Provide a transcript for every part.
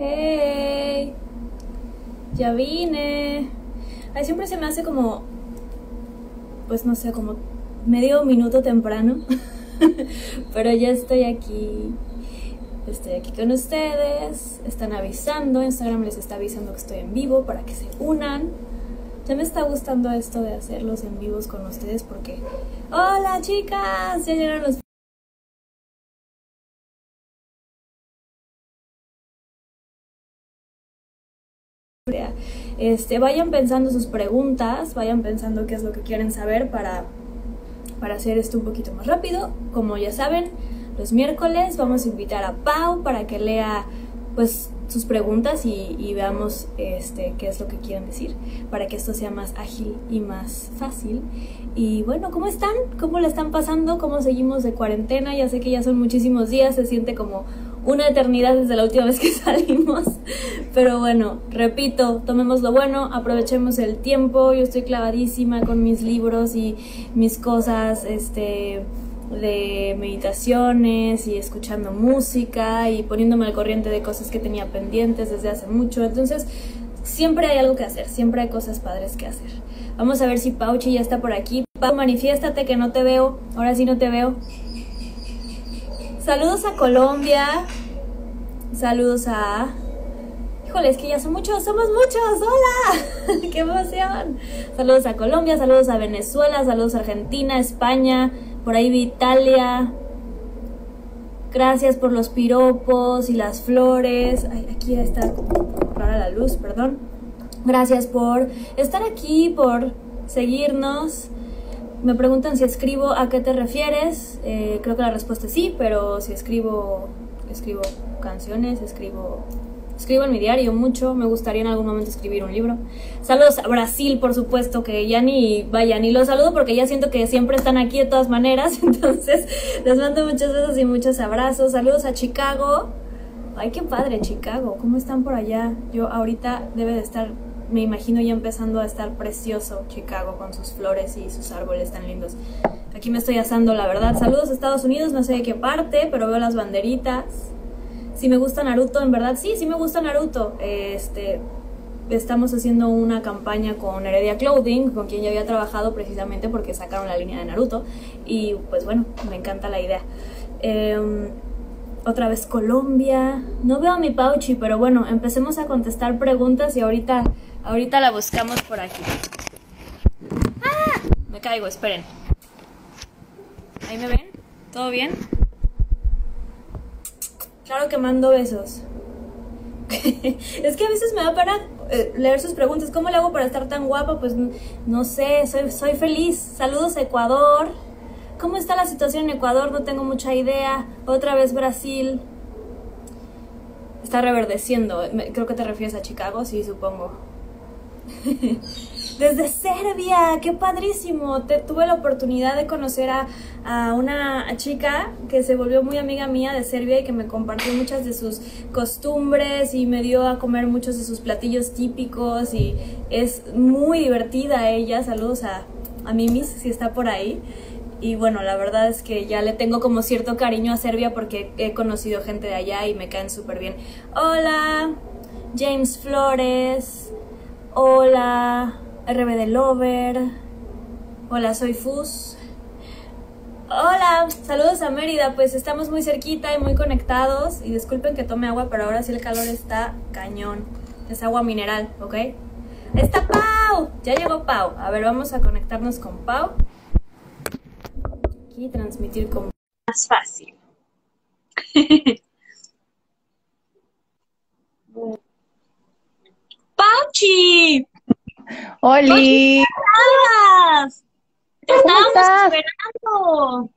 Hey, ya vine. Ay, siempre se me hace como, pues no sé, como medio minuto temprano. Pero ya estoy aquí. Estoy aquí con ustedes. Están avisando, Instagram les está avisando que estoy en vivo para que se unan. Ya me está gustando esto de hacerlos en vivos con ustedes porque... ¡Hola chicas! Ya llegaron los... Vayan pensando sus preguntas, vayan pensando qué es lo que quieren saber para hacer esto un poquito más rápido. Como ya saben, los miércoles vamos a invitar a Pau para que lea pues sus preguntas y veamos qué es lo que quieren decir, para que esto sea más ágil y más fácil. Y bueno, ¿cómo están? ¿Cómo la están pasando? ¿Cómo seguimos de cuarentena? Ya sé que ya son muchísimos días, se siente como una eternidad desde la última vez que salimos. Pero bueno, repito, tomemos lo bueno, aprovechemos el tiempo. Yo estoy clavadísima con mis libros y mis cosas de meditaciones y escuchando música y poniéndome al corriente de cosas que tenía pendientes desde hace mucho. Entonces siempre hay algo que hacer, siempre hay cosas padres que hacer. Vamos a ver si Pauchi ya está por aquí. Pau, manifiéstate, que no te veo. Ahora sí no te veo. Saludos a Colombia. Saludos a... Híjole, es que ya son muchos, somos muchos. ¡Hola! ¡Qué emoción! Saludos a Colombia, saludos a Venezuela, saludos a Argentina, España. Por ahí vi Italia. Gracias por los piropos y las flores. Ay, aquí está rara la luz, perdón. Gracias por estar aquí, por seguirnos. Me preguntan si escribo, ¿a qué te refieres? Creo que la respuesta es sí, pero si escribo canciones, escribo en mi diario mucho. Me gustaría en algún momento escribir un libro. Saludos a Brasil, por supuesto, que ya ni vaya ni los saludo porque ya siento que siempre están aquí de todas maneras. Entonces, les mando muchos besos y muchos abrazos. Saludos a Chicago. Ay, qué padre, Chicago. ¿Cómo están por allá? Yo ahorita debe de estar, me imagino ya empezando a estar precioso Chicago con sus flores y sus árboles tan lindos. Aquí me estoy asando, la verdad. Saludos a Estados Unidos, no sé de qué parte, pero veo las banderitas. Si me gusta Naruto, en verdad, sí, sí me gusta Naruto. Estamos haciendo una campaña con Heredia Clothing, con quien ya había trabajado precisamente porque sacaron la línea de Naruto. Y pues bueno, me encanta la idea. Otra vez Colombia. No veo a mi Pauchi, pero bueno, empecemos a contestar preguntas y ahorita la buscamos por aquí. ¡Ah! Me caigo, esperen. ¿Ahí me ven? ¿Todo bien? Claro que mando besos. Es que a veces me da para leer sus preguntas. ¿Cómo le hago para estar tan guapa? Pues no sé, soy feliz. Saludos a Ecuador. ¿Cómo está la situación en Ecuador? No tengo mucha idea. Otra vez Brasil. Está reverdeciendo. Creo que te refieres a Chicago, sí, supongo. Desde Serbia, qué padrísimo. Tuve la oportunidad de conocer a una chica que se volvió muy amiga mía de Serbia y que me compartió muchas de sus costumbres y me dio a comer muchos de sus platillos típicos y es muy divertida ella. Saludos a Mimis si está por ahí. Y bueno, la verdad es que ya le tengo como cierto cariño a Serbia porque he conocido gente de allá y me caen súper bien. Hola, James Flores. Hola, RBD Lover. Hola, soy Fuzz. Hola, saludos a Mérida. Pues estamos muy cerquita y muy conectados. Y disculpen que tome agua, pero ahora sí el calor está cañón. Es agua mineral, ¿ok? ¡Ahí está Pau! Ya llegó Pau. A ver, vamos a conectarnos con Pau. Aquí transmitir con... Más fácil. ¡Pauchi! ¡Holi! ¡Te estábamos esperando!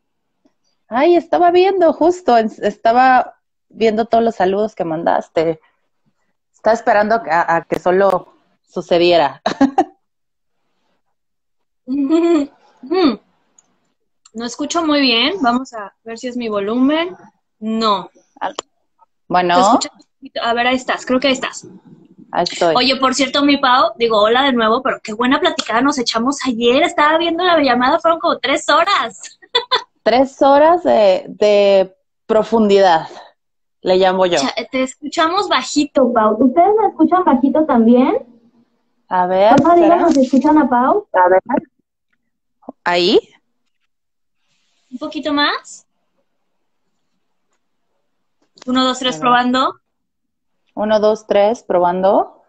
Ay, estaba viendo justo, estaba viendo todos los saludos que mandaste. Estaba esperando a que solo sucediera. No escucho muy bien, vamos a ver si es mi volumen. No. Bueno. A ver, ahí estás, creo que ahí estás. Oye, por cierto, mi Pau, digo hola de nuevo, pero qué buena platicada nos echamos ayer. Estaba viendo la llamada, fueron como 3 horas. 3 horas de profundidad. Le llamo yo. Te escuchamos bajito, Pau. ¿Ustedes me escuchan bajito también? A ver. Papá, díganos si escuchan a Pau. A ver. ¿Ahí? ¿Un poquito más? 1, 2, 3, probando. 1, 2, 3, probando.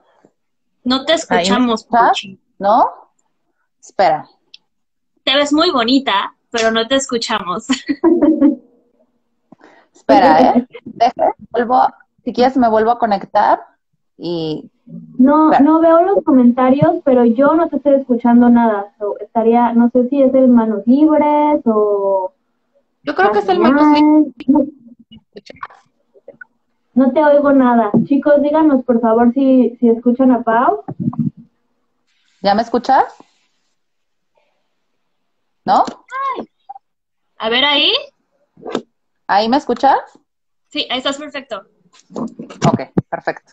No te escuchamos, Puchi. ¿No? Espera. Te ves muy bonita, pero no te escuchamos. Espera, ¿eh? Deja, vuelvo, si quieres me vuelvo a conectar y... No, espera. No veo los comentarios, pero yo no te estoy escuchando nada. So, estaría, no sé si es el manos libres o... Yo creo que es el manos libres. No te oigo nada. Chicos, díganos por favor si escuchan a Pau. ¿Ya me escuchas? ¿No? Ay. A ver ahí. ¿Ahí me escuchas? Sí, ahí estás perfecto. Ok, perfecto.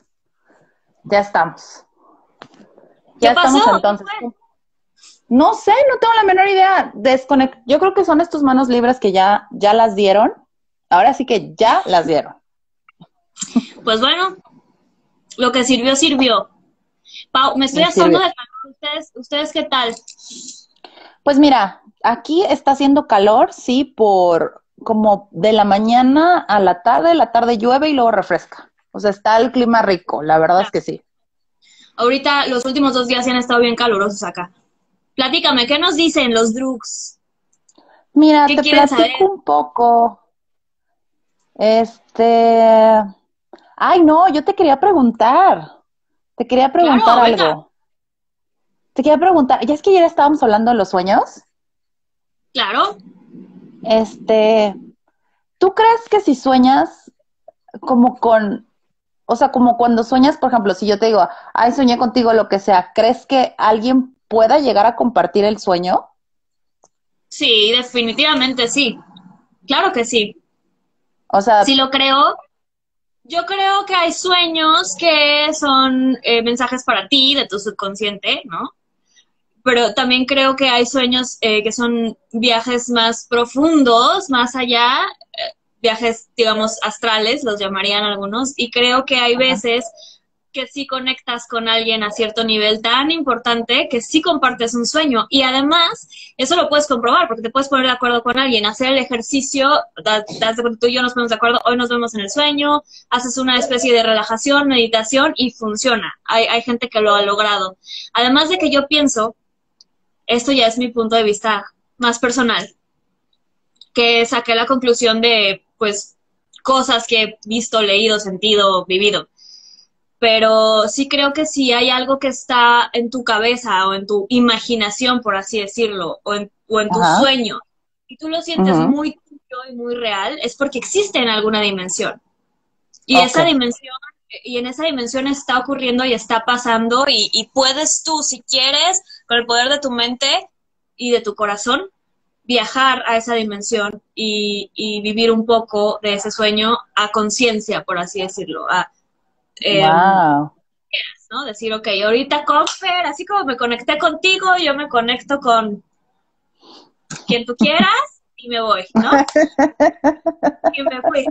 Ya estamos. Ya estamos entonces. No sé, no tengo la menor idea. Yo creo que son estos manos libres que ya las dieron. Ahora sí que ya las dieron. Pues bueno, lo que sirvió, sirvió. Pau, me estoy asando de calor. ¿Ustedes qué tal? Pues mira, aquí está haciendo calor, sí, por como de la mañana a la tarde llueve y luego refresca. O sea, está el clima rico, la verdad es que sí. Ahorita los últimos 2 días se han estado bien calurosos acá. Platícame, ¿qué nos dicen los drugs? Mira, te platico un poco. Ay, no, yo te quería preguntar. Te quería preguntar algo. Venga. Te quería preguntar, ¿ya es que ayer estábamos hablando de los sueños? Claro. ¿Tú crees que si sueñas como con... O sea, como cuando sueñas, por ejemplo, si yo te digo, ay, soñé contigo, lo que sea, ¿crees que alguien pueda llegar a compartir el sueño? Sí, definitivamente sí. Claro que sí. O sea, sí lo creo. Yo creo que hay sueños que son mensajes para ti, de tu subconsciente, ¿no? Pero también creo que hay sueños que son viajes más profundos, más allá, viajes, digamos, astrales, los llamarían algunos, y creo que hay veces que sí conectas con alguien a cierto nivel tan importante que sí compartes un sueño. Y además, eso lo puedes comprobar, porque te puedes poner de acuerdo con alguien, hacer el ejercicio, tú y yo nos ponemos de acuerdo, hoy nos vemos en el sueño, haces una especie de relajación, meditación, y funciona. Hay gente que lo ha logrado. Además de que yo pienso, esto ya es mi punto de vista más personal, que saqué la conclusión de, pues, cosas que he visto, leído, sentido, vivido. Pero sí creo que si hay algo que está en tu cabeza o en tu imaginación, por así decirlo, o en tu sueño, y tú lo sientes muy tuyo y muy real, es porque existe en alguna dimensión. Y esa dimensión, y en esa dimensión está ocurriendo y está pasando, y puedes tú, si quieres, con el poder de tu mente y de tu corazón, viajar a esa dimensión y vivir un poco de ese sueño a conciencia, por así decirlo, wow. ¿No? Decir, ok, ahorita con Fer, así como me conecté contigo, yo me conecto con quien tú quieras y me voy, ¿no? Y me fui.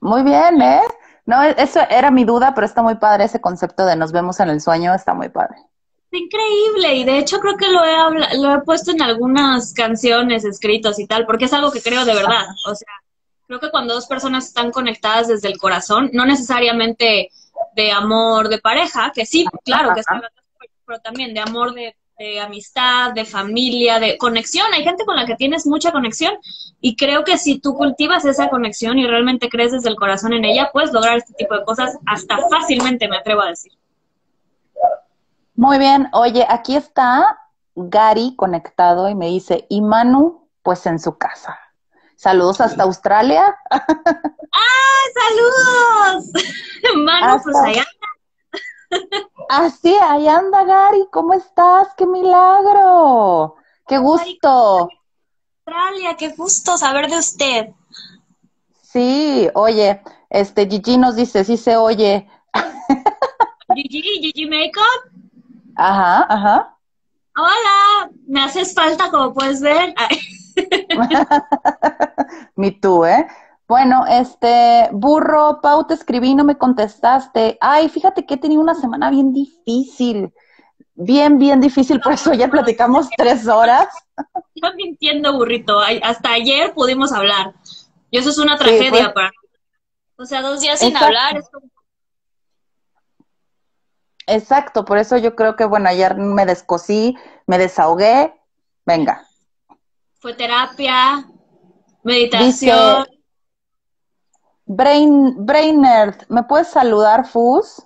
Muy bien, ¿eh? No, eso era mi duda, pero está muy padre ese concepto de nos vemos en el sueño, está muy padre. Increíble, y de hecho creo que lo he puesto en algunas canciones, escritos y tal, porque es algo que creo de verdad, o sea. Creo que cuando dos personas están conectadas desde el corazón, no necesariamente de amor de pareja, que sí, claro que sí, pero también de amor de amistad, de familia, de conexión. Hay gente con la que tienes mucha conexión y creo que si tú cultivas esa conexión y realmente crees desde el corazón en ella, puedes lograr este tipo de cosas hasta fácilmente, me atrevo a decir. Muy bien. Oye, aquí está Gary conectado y me dice, y Manu, pues en su casa. Saludos hasta Australia. ¡Ah, saludos! Manu, pues allá anda. Ah, sí, allá anda, Gary. ¿Cómo estás? ¡Qué milagro! ¡Qué gusto! Australia, qué gusto saber de usted. Sí, oye, Gigi nos dice, sí se oye. Gigi Makeup. Ajá, ajá. Hola, me haces falta como puedes ver. Me too, ¿eh? Bueno, burro, Pau, te escribí, no me contestaste. Ay, fíjate que he tenido una semana bien difícil. Bien difícil, por eso ya platicamos 3 horas. Estás mintiendo, burrito. Hasta ayer pudimos hablar. Y eso es una tragedia, sí, pues, para mí. O sea, 2 días sin hablar. Es como... Exacto, por eso yo creo que, bueno, ayer me descosí, me desahogué. Venga. Fue terapia, meditación. Dice, Brainerd, ¿me puedes saludar, Fuzz?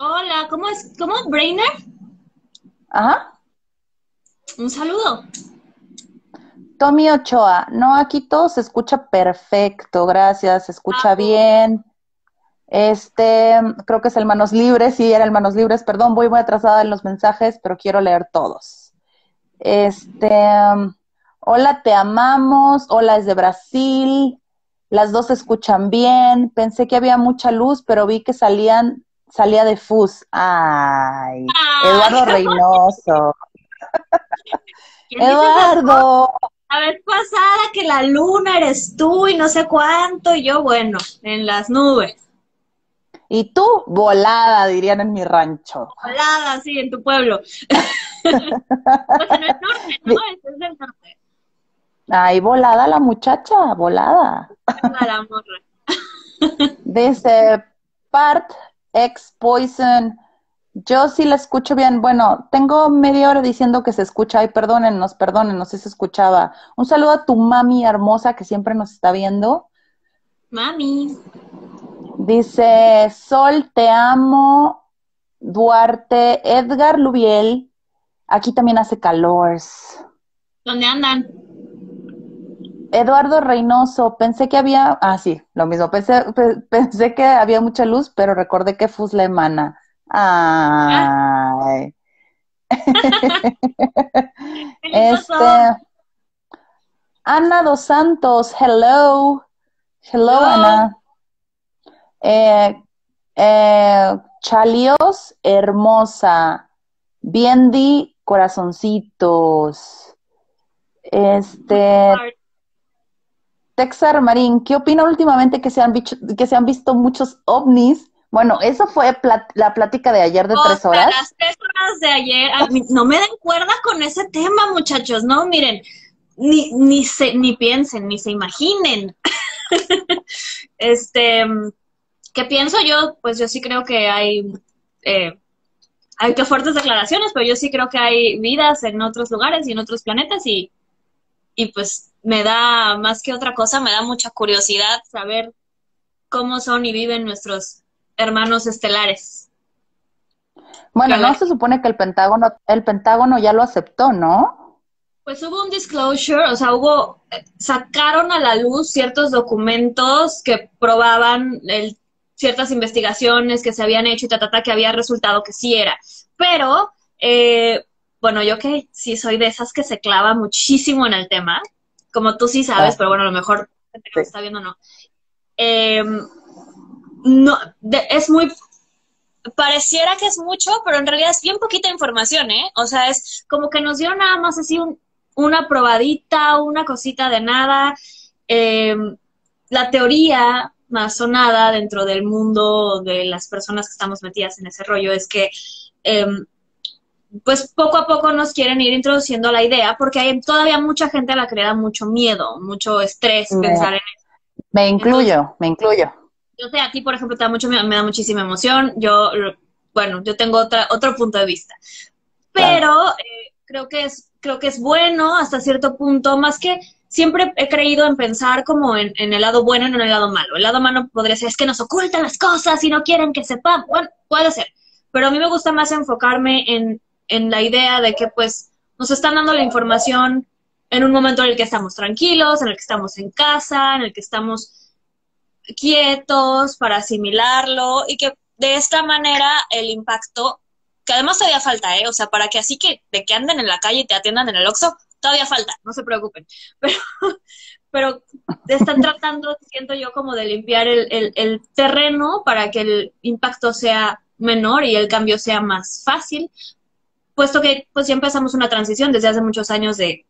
Hola, ¿cómo es Brainerd? Ajá. Un saludo. Tommy Ochoa, no, aquí todo se escucha perfecto, gracias, se escucha bien. Creo que es el Manos Libres, sí, era el Manos Libres, perdón, voy muy atrasada en los mensajes, pero quiero leer todos. Hola, te amamos, hola, es de Brasil, las dos se escuchan bien, pensé que había mucha luz, pero vi que salía de Fuzz. Ay, Eduardo Reynoso. Eduardo. La vez pasada que la luna eres tú y no sé cuánto, y yo, bueno, en las nubes. Y tú, volada, dirían en mi rancho. Volada, sí, en tu pueblo. Pues en el norte, ¿no? Es del norte. Ay, volada la muchacha, volada. La morra. Dice, Part Ex Poison... Yo sí la escucho bien. Bueno, tengo media hora diciendo que se escucha. Ay, perdónennos, sí se escuchaba. Un saludo a tu mami hermosa que siempre nos está viendo. Mami. Dice, Sol, te amo. Duarte, Edgar Lubiel. Aquí también hace calor. ¿Dónde andan? Eduardo Reynoso, pensé que había... Ah, sí, lo mismo. Pensé que había mucha luz, pero recordé que Fuzz la emana. Ay. Ana Dos Santos, hello. Ana. Chalios, hermosa. Biendi, corazoncitos. Texar Marín, ¿qué opina últimamente que se han visto muchos ovnis? Bueno, eso fue la plática de ayer de 3 horas. Las 3 horas de ayer, a mí, no me den cuerda con ese tema, muchachos, no, miren, ni piensen, ni se imaginen. ¿Qué pienso yo? Pues yo sí creo que hay que fuertes declaraciones, pero yo sí creo que hay vidas en otros lugares y en otros planetas y pues me da, más que otra cosa, me da mucha curiosidad saber cómo son y viven nuestros hermanos estelares. Bueno, ¿no se supone que el Pentágono ya lo aceptó, no? Pues hubo un disclosure, o sea, sacaron a la luz ciertos documentos que probaban ciertas investigaciones que se habían hecho y que había resultado que sí era. Pero, bueno, yo que sí soy de esas que se clava muchísimo en el tema, como tú sí sabes, pero bueno, a lo mejor te lo está viendo, ¿no? Pareciera que es mucho, pero en realidad es bien poquita información, ¿eh? O sea, es como que nos dio nada más así una probadita, una cosita de nada. La teoría más sonada dentro del mundo de las personas que estamos metidas en ese rollo es que, pues poco a poco nos quieren ir introduciendo la idea, porque hay todavía mucha gente a la que le da mucho miedo, mucho estrés pensar en eso. Me incluyo. Yo sé, a ti, por ejemplo, te da mucho miedo, me da muchísima emoción. Yo tengo otro punto de vista. Pero claro, creo que es bueno hasta cierto punto, más que siempre he creído en pensar como en el lado bueno y no en el lado malo. El lado malo podría ser, es que nos ocultan las cosas y no quieren que sepan. Bueno, puede ser. Pero a mí me gusta más enfocarme en la idea de que, pues, nos están dando la información en un momento en el que estamos tranquilos, en el que estamos en casa, en el que estamos quietos para asimilarlo, y que de esta manera el impacto, que además todavía falta, o sea, para que así que de que anden en la calle y te atiendan en el Oxxo, todavía falta, no se preocupen, pero están tratando, siento yo, como de limpiar el terreno para que el impacto sea menor y el cambio sea más fácil, puesto que pues ya empezamos una transición desde hace muchos años de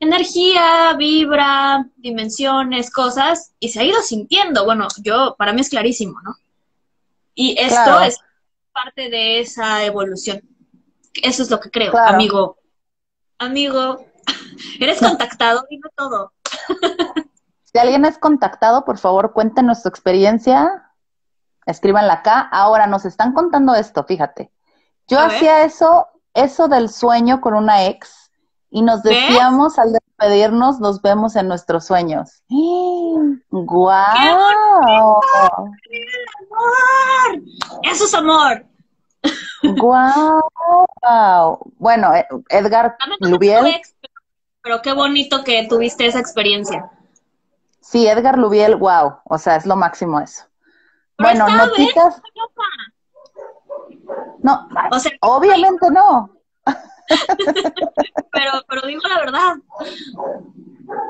energía, vibra, dimensiones, cosas, y se ha ido sintiendo. Bueno, yo, para mí es clarísimo, ¿no? Y esto claro. es parte de esa evolución. Eso es lo que creo, claro. amigo. Amigo, eres contactado, dime todo. Si alguien es contactado, por favor, cuéntenos su experiencia, escríbanla acá. Ahora, nos están contando esto, fíjate. Yo hacía eso del sueño con una ex, y nos decíamos al despedirnos, nos vemos en nuestros sueños. ¡Guau! ¡Qué amor! ¡Eso es amor! ¡Guau! Bueno, Edgar Lubiel. Ex, pero qué bonito que tuviste esa experiencia. Sí, Edgar Lubiel, wow. O sea, es lo máximo eso. Pero bueno, notitas... No, o sea, obviamente no. pero digo la verdad.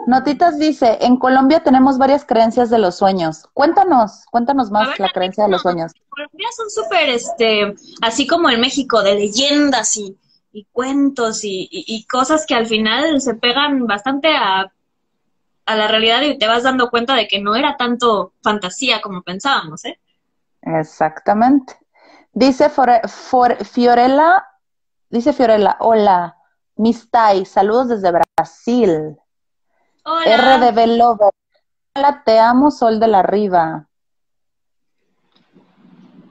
Notitas dice, en Colombia tenemos varias creencias de los sueños. Cuéntanos más la creencia de los sueños. En Colombia son súper, así como en México, de leyendas y cuentos y cosas que al final se pegan bastante a la realidad y te vas dando cuenta de que no era tanto fantasía como pensábamos, ¿eh? Exactamente. Dice Fiorella, hola, Mistai, saludos desde Brasil. Hola. RBD Lover, hola, te amo, Sol de la Riva.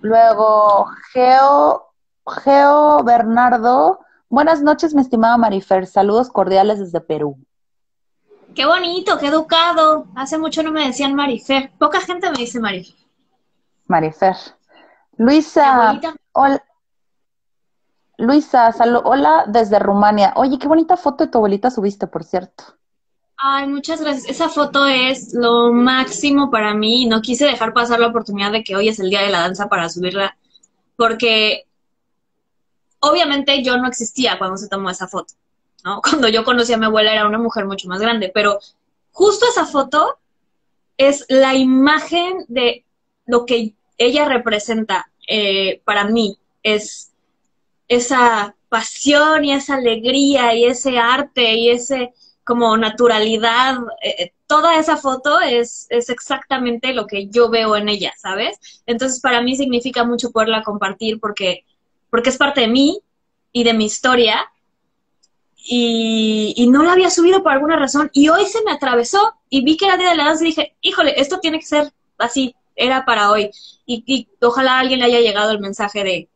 Luego, Geo Bernardo, buenas noches, mi estimada Marifer, saludos cordiales desde Perú. Qué bonito, qué educado. Hace mucho no me decían Marifer. Poca gente me dice Marifer. Marifer. Luisa, hola. Luisa, hola desde Rumania. Oye, qué bonita foto de tu abuelita subiste, por cierto. Ay, muchas gracias. Esa foto es lo máximo para mí. No quise dejar pasar la oportunidad de que hoy es el Día de la Danza para subirla, porque obviamente yo no existía cuando se tomó esa foto, ¿no? Cuando yo conocí a mi abuela era una mujer mucho más grande, pero justo esa foto es la imagen de lo que ella representa para mí. Es esa pasión y esa alegría y ese arte y ese como naturalidad. Toda esa foto es exactamente lo que yo veo en ella, ¿sabes? Entonces para mí significa mucho poderla compartir porque es parte de mí y de mi historia. Y no la había subido por alguna razón, y hoy se me atravesó, y vi que era Día de la Danza, y dije, híjole, esto tiene que ser así, era para hoy, y ojalá a alguien le haya llegado el mensaje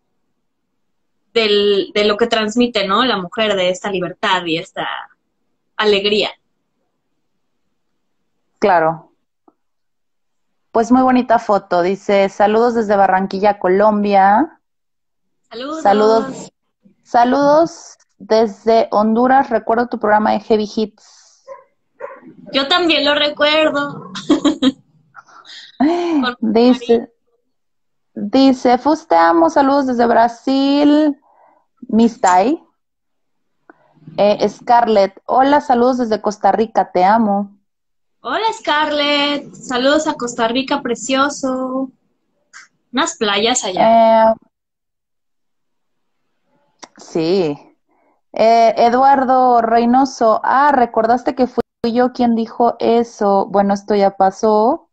de lo que transmite, ¿no? La mujer, de esta libertad y esta alegría. Claro. Pues muy bonita foto, dice, saludos desde Barranquilla, Colombia. Saludos. Desde Honduras, recuerdo tu programa de Heavy Hits. Yo también lo recuerdo. dice, Fuzz, te amo, saludos desde Brasil. Mistai. Scarlett, hola, saludos desde Costa Rica, te amo. Hola, Scarlett, saludos a Costa Rica, precioso. Unas playas allá. Sí. Eduardo Reynoso, ¿recordaste que fui yo quien dijo eso? Bueno, esto ya pasó.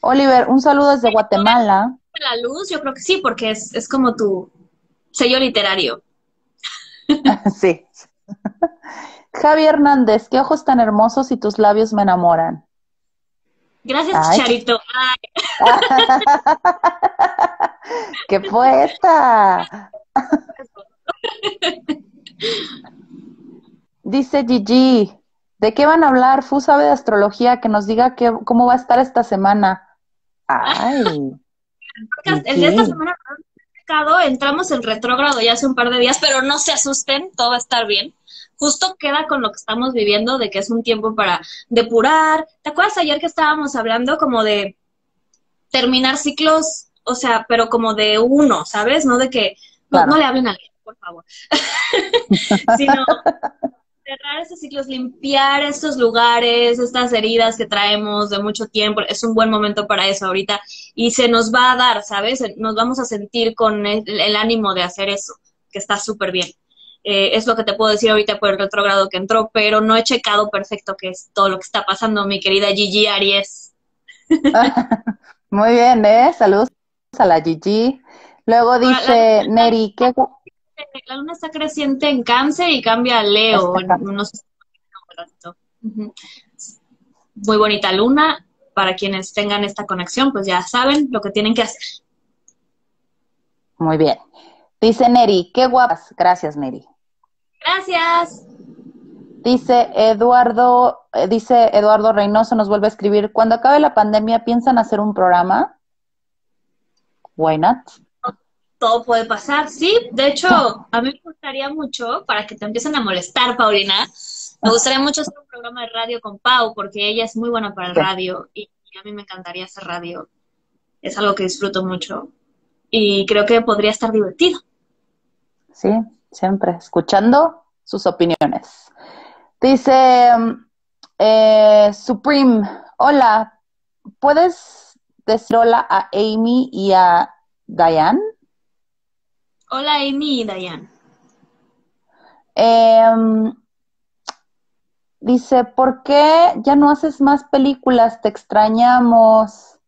Oliver, un saludo desde Guatemala. La luz, yo creo que sí, porque es como tu sello literario. Sí. Javi Hernández, qué ojos tan hermosos y tus labios me enamoran. Gracias, ay. Charito. Ay. ¡Qué poeta! Dice Gigi, ¿de qué van a hablar? Fu sabe de astrología, que nos diga cómo va a estar esta semana. Ay. El de esta semana entramos en retrógrado ya hace un par de días, pero no se asusten, todo va a estar bien. Justo queda con lo que estamos viviendo, de que es un tiempo para depurar. ¿Te acuerdas ayer que estábamos hablando como de terminar ciclos? O sea, pero como de uno, ¿sabes? No de que no le hablen a alguien, por favor, sino cerrar esos ciclos, limpiar estos lugares, estas heridas que traemos de mucho tiempo. Es un buen momento para eso ahorita y se nos va a dar, ¿sabes? Nos vamos a sentir con el ánimo de hacer eso, que está súper bien. Es lo que te puedo decir ahorita por el retrógrado que entró, pero no he checado perfecto qué es todo lo que está pasando, mi querida Gigi Aries. Muy bien, saludos a la Gigi. Luego dice Neri, ¿qué? La luna está creciente en Cáncer y cambia a Leo. No sé. Muy bonita luna. Para quienes tengan esta conexión, pues ya saben lo que tienen que hacer. Muy bien. Dice Neri, qué guapas. Gracias, Neri. Gracias. Dice Eduardo Reynoso, nos vuelve a escribir, cuando acabe la pandemia, ¿piensan hacer un programa? Why not? Todo puede pasar, sí. De hecho, a mí me gustaría mucho, para que te empiecen a molestar, Paulina, me gustaría mucho hacer un programa de radio con Pau, porque ella es muy buena para el radio, y a mí me encantaría hacer radio. Es algo que disfruto mucho, y creo que podría estar divertido. Sí, siempre, escuchando sus opiniones. Dice Supreme, hola, ¿puedes decir hola a Amy y a Diane? Hola, Amy y Diane. Dice, ¿por qué ya no haces más películas? Te extrañamos.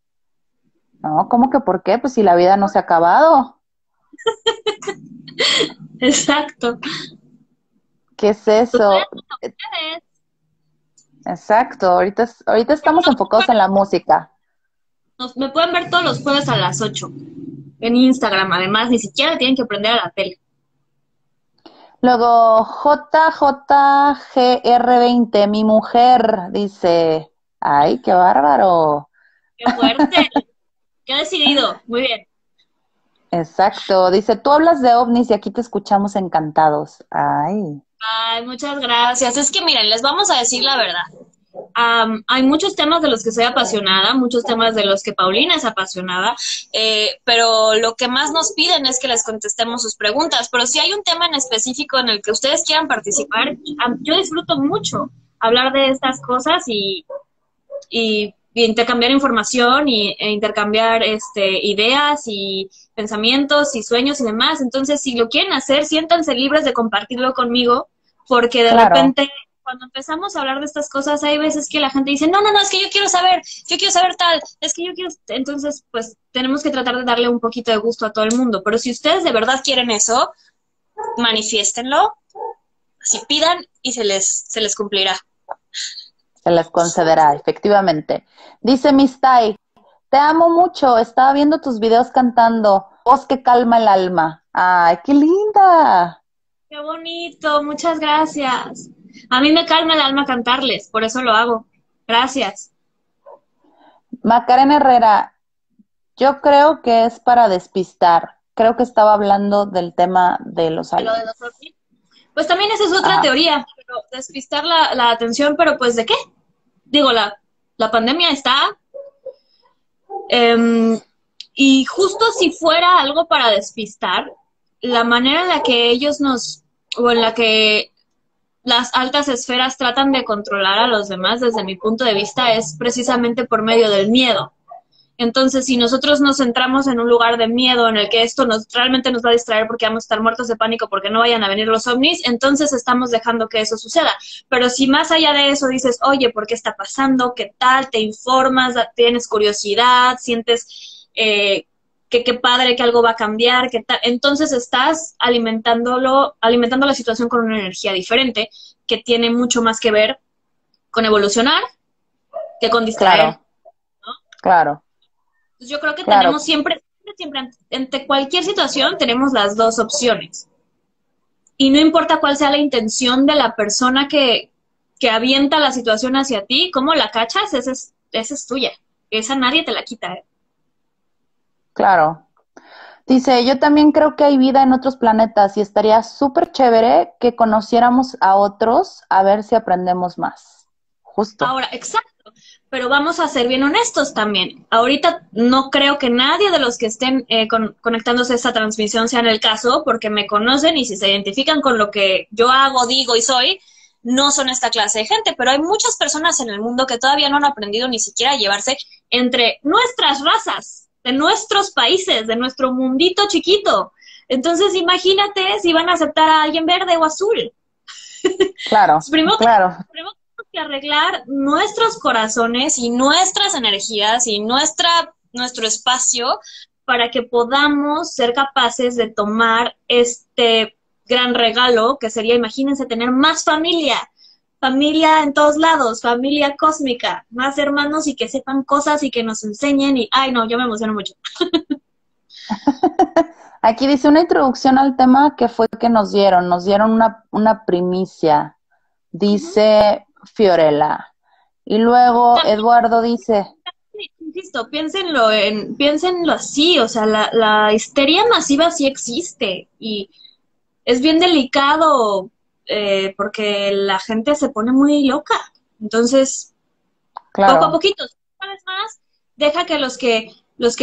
No, ¿cómo que por qué? Pues si la vida no se ha acabado. Exacto. ¿Qué es eso? Ustedes. Exacto, ahorita estamos enfocados en la música. Me pueden ver todos los jueves a las 8. En Instagram, además, ni siquiera tienen que aprender a la tele. Luego, JJGR20, mi mujer, dice, ¡ay, qué bárbaro! ¡Qué fuerte! ¡Qué decidido! Muy bien. Exacto. Dice, tú hablas de ovnis y aquí te escuchamos encantados. ¡Ay! ¡Ay, muchas gracias! Es que, miren, les vamos a decir la verdad. Hay muchos temas de los que soy apasionada, muchos temas de los que Paulina es apasionada, pero lo que más nos piden es que les contestemos sus preguntas. Pero si hay un tema en específico en el que ustedes quieran participar, yo disfruto mucho hablar de estas cosas y intercambiar información e intercambiar ideas y pensamientos y sueños y demás. Entonces, si lo quieren hacer, siéntanse libres de compartirlo conmigo, porque de repente... Cuando empezamos a hablar de estas cosas, hay veces que la gente dice, no, es que yo quiero saber tal, es que yo quiero... Entonces, pues, tenemos que tratar de darle un poquito de gusto a todo el mundo. Pero si ustedes de verdad quieren eso, manifiéstenlo, así pidan y se les cumplirá. Se les concederá, efectivamente. Dice Miss Tai, te amo mucho, estaba viendo tus videos cantando, voz que calma el alma. ¡Ay, qué linda! ¡Qué bonito! Muchas gracias. A mí me calma el alma cantarles, por eso lo hago. Gracias. Macarena Herrera, yo creo que es para despistar. Creo que estaba hablando del tema de los aliens. ¿De los ovnis? Pues también esa es otra teoría, pero despistar la atención, pero pues ¿de qué? Digo, la pandemia está... y justo si fuera algo para despistar, la manera en la que ellos nos... o en la que... las altas esferas tratan de controlar a los demás, desde mi punto de vista, es precisamente por medio del miedo. Entonces, si nosotros nos centramos en un lugar de miedo en el que esto realmente nos va a distraer porque vamos a estar muertos de pánico porque no vayan a venir los ovnis, entonces estamos dejando que eso suceda. Pero si más allá de eso dices, oye, ¿por qué está pasando? ¿Qué tal? Te informas, tienes curiosidad, sientes que qué padre, que algo va a cambiar, que tal. Entonces estás alimentando la situación con una energía diferente, que tiene mucho más que ver con evolucionar que con distraer. Claro. ¿No? Claro. Entonces yo creo que tenemos siempre, ante cualquier situación, tenemos las dos opciones. Y no importa cuál sea la intención de la persona que avienta la situación hacia ti, cómo la cachas, esa es tuya. Esa nadie te la quita, ¿eh? Claro. Dice, yo también creo que hay vida en otros planetas y estaría súper chévere que conociéramos a otros a ver si aprendemos más. Justo. Ahora, exacto. Pero vamos a ser bien honestos también. Ahorita no creo que nadie de los que estén conectándose a esta transmisión sea en el caso, porque me conocen y si se identifican con lo que yo hago, digo y soy, no son esta clase de gente. Pero hay muchas personas en el mundo que todavía no han aprendido ni siquiera a llevarse entre nuestras razas, de nuestros países, de nuestro mundito chiquito. Entonces, imagínate si van a aceptar a alguien verde o azul. Claro, primero tenemos que arreglar nuestros corazones y nuestras energías y nuestro espacio para que podamos ser capaces de tomar este gran regalo que sería, imagínense, tener más familia. Familia en todos lados, familia cósmica, más hermanos y que sepan cosas y que nos enseñen y, ay no, yo me emociono mucho. Aquí dice una introducción al tema que fue que nos dieron una primicia, dice Fiorella. Y luego Eduardo dice... Insisto, piénsenlo así, o sea, la histeria masiva sí existe y es bien delicado... porque la gente se pone muy loca. Entonces, claro, poco a poquito, una vez más, deja que los que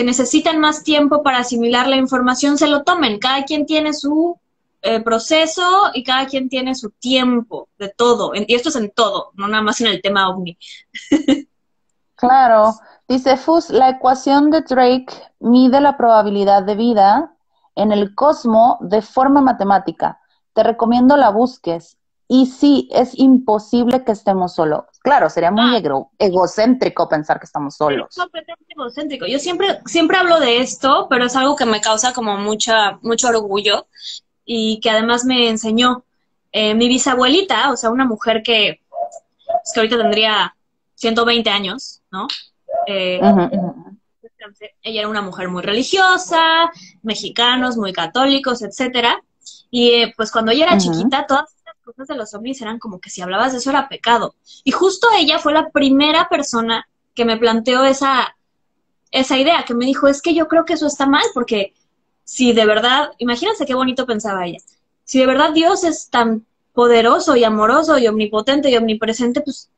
necesitan más tiempo para asimilar la información se lo tomen. Cada quien tiene su proceso y cada quien tiene su tiempo de todo. Y esto es en todo, no nada más en el tema ovni. Claro. Dice Fuzz, la ecuación de Drake mide la probabilidad de vida en el cosmos de forma matemática. Te recomiendo la busques. Y sí, es imposible que estemos solos. Claro, sería muy egocéntrico pensar que estamos solos. Es completamente egocéntrico. Yo siempre hablo de esto, pero es algo que me causa como mucho orgullo y que además me enseñó mi bisabuelita, o sea, una mujer que ahorita tendría 120 años, ¿no? Ella era una mujer muy religiosa, mexicanos, muy católicos, etcétera. Y pues cuando ella era chiquita, todas esas cosas de los ovnis eran como que si hablabas de eso era pecado. Y justo ella fue la primera persona que me planteó esa idea, que me dijo, es que yo creo que eso está mal, porque si de verdad, imagínense qué bonito pensaba ella, si de verdad Dios es tan poderoso y amoroso y omnipotente y omnipresente, pues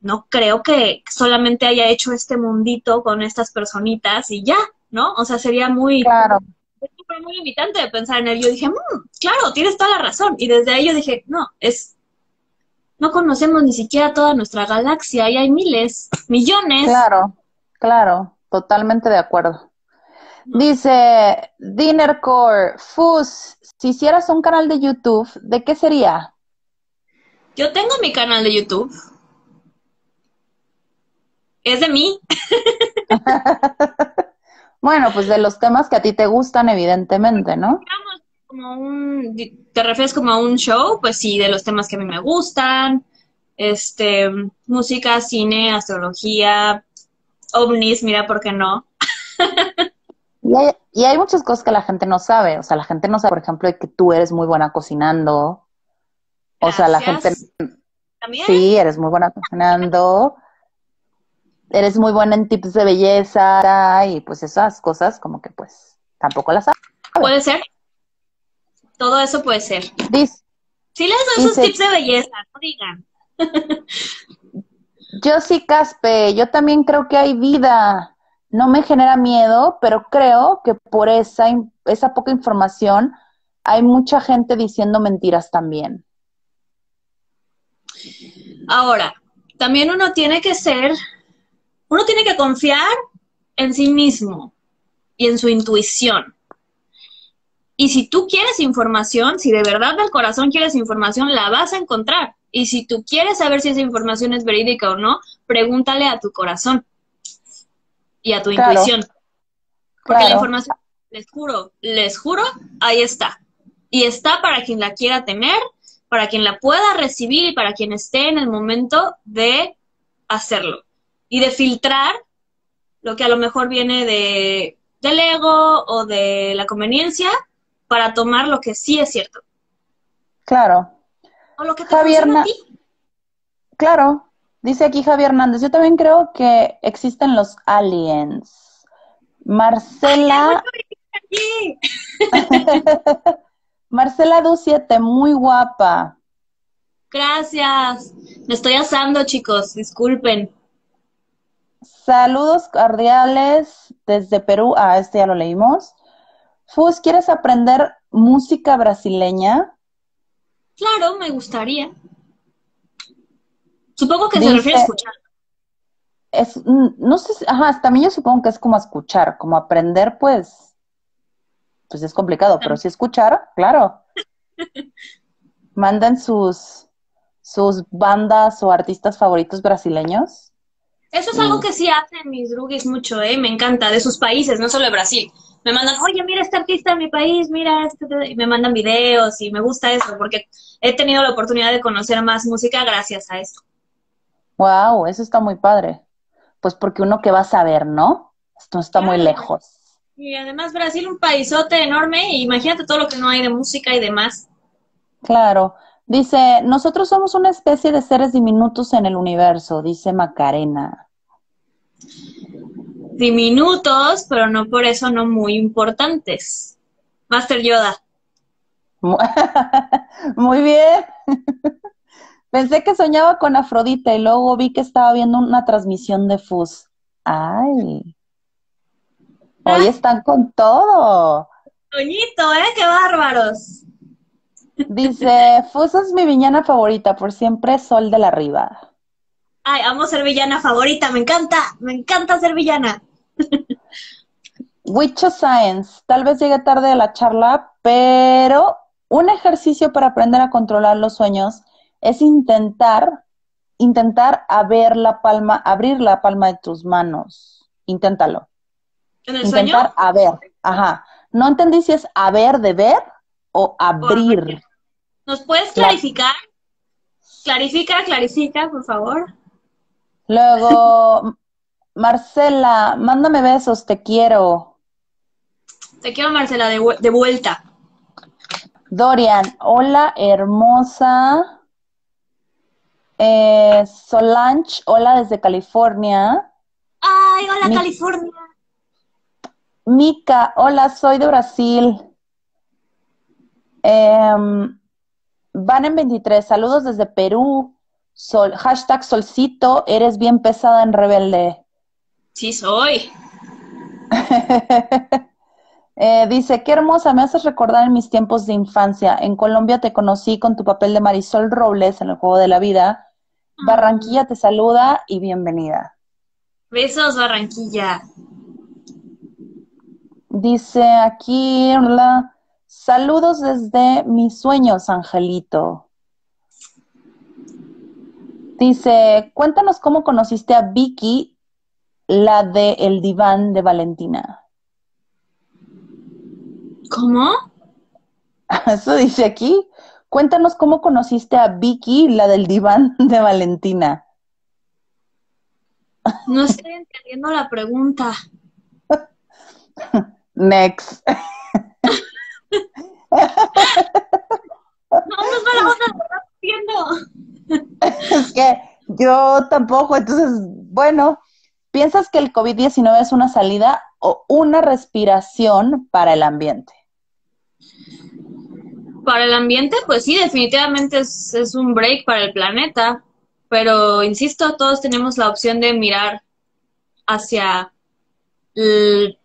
no creo que solamente haya hecho este mundito con estas personitas y ya, ¿no? O sea, sería muy... Claro. Fue muy limitante de pensar en él. Yo dije, claro, tienes toda la razón. Y desde ahí yo dije, no conocemos ni siquiera toda nuestra galaxia y hay miles, millones. Claro, totalmente de acuerdo. No. Dice Dinnercore, Fuzz, si hicieras un canal de YouTube, ¿de qué sería? Yo tengo mi canal de YouTube. Es de mí. Bueno, pues de los temas que a ti te gustan, evidentemente, ¿no? Digamos, ¿te refieres como a un show? Pues sí, de los temas que a mí me gustan, música, cine, astrología, ovnis, mira, ¿por qué no? Y hay muchas cosas que la gente no sabe, o sea, la gente no sabe, por ejemplo, de que tú eres muy buena cocinando, o sea, la gente... ¿También? Sí, eres muy buena cocinando... Eres muy buena en tips de belleza y pues esas cosas como que pues tampoco las sabes. Puede ser. Todo eso puede ser. Sí les doy sus tips de belleza, no digan. Yo sí, Caspe, yo también creo que hay vida. No me genera miedo, pero creo que por esa poca información hay mucha gente diciendo mentiras también. Ahora, también uno tiene que confiar en sí mismo y en su intuición. Y si tú quieres información, si de verdad del corazón quieres información, la vas a encontrar. Y si tú quieres saber si esa información es verídica o no, pregúntale a tu corazón y a tu intuición. Porque la información, les juro, ahí está. Y está para quien la quiera tener, para quien la pueda recibir y para quien esté en el momento de hacerlo. Y de filtrar lo que a lo mejor viene del ego o de la conveniencia para tomar lo que sí es cierto. Claro. O lo que te funciona a ti. Claro. Dice aquí Javier Hernández, yo también creo que existen los aliens. Marcela... Ay, Marcela Du7, muy guapa. Gracias. Me estoy asando, chicos. Disculpen. Saludos cordiales desde Perú. Ah, este ya lo leímos. Fuzz, ¿quieres aprender música brasileña? Claro, me gustaría. Supongo que se refiere a escuchar. No sé, también yo supongo que es como escuchar, como aprender, pues. pues es complicado, pero si escucharon, claro. Mandan sus bandas o artistas favoritos brasileños. Eso es algo que sí hacen mis drugis mucho, me encanta, de sus países, no solo de Brasil. Me mandan, oye, mira este artista de mi país, mira este, y me mandan videos y me gusta eso, porque he tenido la oportunidad de conocer más música gracias a eso. Wow, eso está muy padre. Pues porque uno que va a saber, ¿no? Esto está muy lejos. Y además Brasil, un paisote enorme, y imagínate todo lo que no hay de música y demás. Claro. Dice, nosotros somos una especie de seres diminutos en el universo, dice Macarena. Diminutos, pero no por eso no muy importantes. Master Yoda. Muy bien. Pensé que soñaba con Afrodita y luego vi que estaba viendo una transmisión de Fuzz. ¡Ay! Hoy están con todo. Toñito, ¡qué bárbaros! Dice, Fuzz es mi villana favorita, por siempre Sol de la Riva. Ay, amo ser villana favorita, me encanta ser villana. Wicho Science, tal vez llegue tarde de la charla, pero un ejercicio para aprender a controlar los sueños es intentar abrir la palma de tus manos. Inténtalo. ¿En el sueño? Intentar a ver, ajá. No entendí si es a ver de ver o abrir. ¿Nos puedes clarificar? Clarifica, por favor. Luego, Marcela, mándame besos, te quiero. Te quiero, Marcela, de vuelta. Dorian, hola, hermosa. Solange, hola desde California. Ay, hola, California. Mica, hola, soy de Brasil. Van en 23, saludos desde Perú. Hashtag Solcito, eres bien pesada en Rebelde. Sí, soy. Dice, qué hermosa, me haces recordar en mis tiempos de infancia. En Colombia te conocí con tu papel de Marisol Robles en El Juego de la Vida. Barranquilla te saluda y bienvenida. Besos, Barranquilla. Dice aquí, hola, saludos desde mis sueños, Angelito. Dice, cuéntanos cómo conociste a Vicky, la de El Diván de Valentina. ¿Cómo? Eso dice aquí. Cuéntanos cómo conociste a Vicky, la del Diván de Valentina. No estoy entendiendo la pregunta. Next. No, no la vamos a estar. Es que yo tampoco, entonces, bueno, ¿piensas que el COVID-19 es una salida o una respiración para el ambiente? Para el ambiente, pues sí, definitivamente es un break para el planeta, pero insisto, todos tenemos la opción de mirar hacia el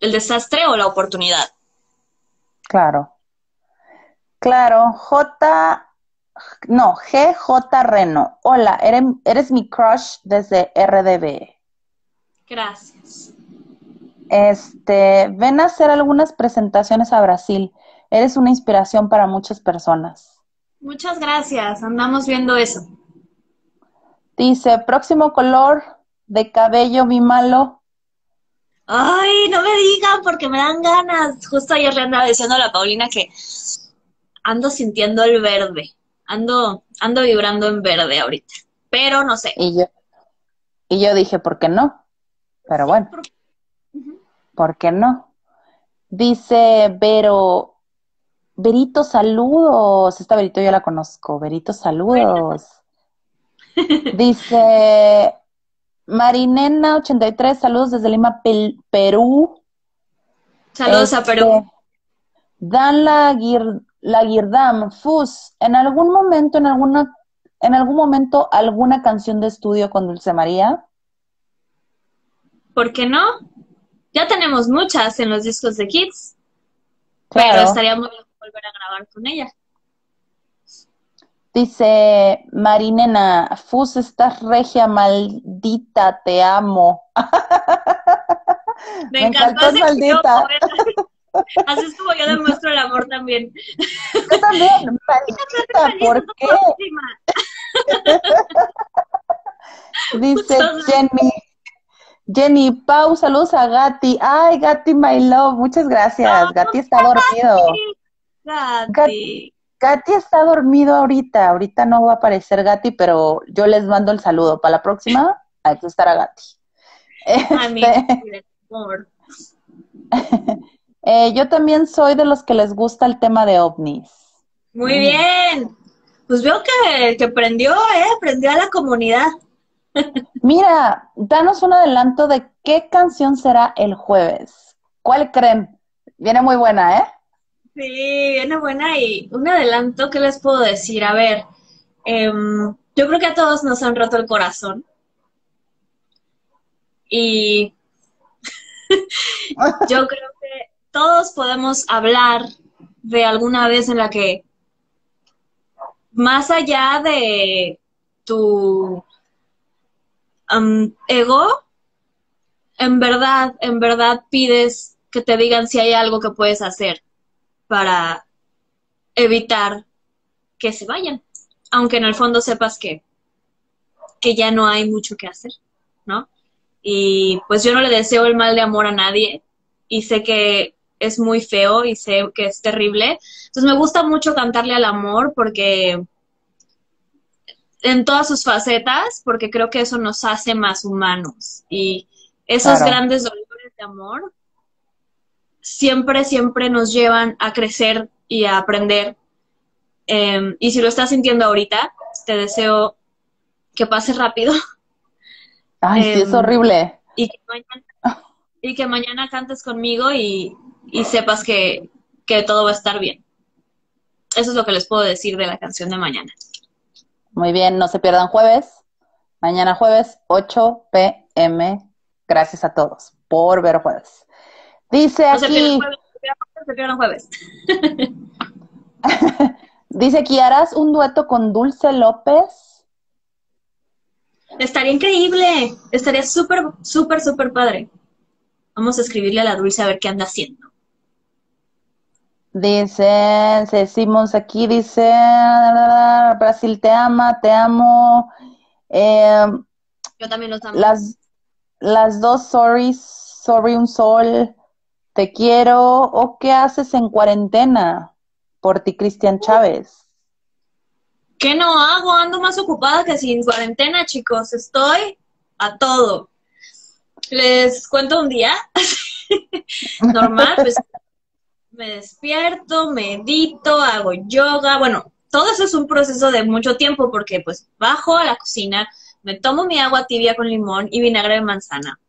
desastre o la oportunidad. Claro. Claro, GJ Reno. Hola, eres mi crush desde RDB. Gracias. Ven a hacer algunas presentaciones a Brasil. Eres una inspiración para muchas personas. Muchas gracias, andamos viendo eso. Dice, próximo color de cabello, mi malo. Ay, no me digan porque me dan ganas. Justo ayer le andaba diciendo a la Paulina que ando sintiendo el verde. Ando vibrando en verde ahorita. Pero no sé. Y yo dije, ¿por qué no? Pero bueno. ¿Por qué no? Dice, pero... Verito, saludos. Esta Verito yo la conozco. Verito, saludos. Bueno. Dice... Marinena 83, saludos desde Lima, Perú. Saludos a Perú. Dan Laguirdam, Fuzz, ¿en algún momento alguna canción de estudio con Dulce María? ¿Por qué no? Ya tenemos muchas en los discos de Kids. Claro. Pero estaría muy bien volver a grabar con ella. Dice Marinena, Fuzz, estás regia, maldita, te amo. Me encantó, maldita. Así es como yo demuestro el amor también. Yo también, maldita, ¿por qué? Dice Jenny. Jenny Pau, saludos a Gati. Ay, Gati, my love, muchas gracias. No, Gati está dormido. Gati está dormido ahorita. Ahorita no va a aparecer Gati, pero yo les mando el saludo. Para la próxima, hay que estar a Gati. Yo también soy de los que les gusta el tema de ovnis. Muy bien. Pues veo que prendió, prendió a la comunidad. Mira, danos un adelanto de qué canción será el jueves. ¿Cuál creen? Viene muy buena, ¿eh? Sí, viene buena y un adelanto, ¿qué les puedo decir? A ver, yo creo que a todos nos han roto el corazón. Y yo creo que todos podemos hablar de alguna vez en la que, más allá de tu ego, en verdad pides que te digan si hay algo que puedes hacer para evitar que se vayan, aunque en el fondo sepas que ya no hay mucho que hacer, ¿no? Y pues yo no le deseo el mal de amor a nadie y sé que es muy feo y sé que es terrible. Entonces me gusta mucho cantarle al amor porque en todas sus facetas, porque creo que eso nos hace más humanos. Y esos grandes dolores de amor siempre, siempre nos llevan a crecer y a aprender. Y si lo estás sintiendo ahorita, te deseo que pase rápido. Ay, sí, es horrible. Y que mañana cantes conmigo y sepas que todo va a estar bien. Eso es lo que les puedo decir de la canción de mañana. Muy bien, no se pierdan jueves. Mañana jueves, 8 p.m. Gracias a todos por ver jueves. Dice aquí... No se pierdan jueves. Dice que harás un dueto con Dulce López. Estaría increíble, estaría súper, súper, súper padre. Vamos a escribirle a la Dulce a ver qué anda haciendo. Dice, decimos aquí, dice, Brasil te ama, te amo. Yo también los amo. Las dos, sorry, un sol, te quiero. ¿O qué haces en cuarentena? Por ti, Cristian Chávez. ¿Qué no hago? Ando más ocupada que sin cuarentena, chicos. Estoy a todo. Les cuento un día. Normal, pues me despierto, medito, hago yoga. Bueno, todo eso es un proceso de mucho tiempo porque pues bajo a la cocina, me tomo mi agua tibia con limón y vinagre de manzana.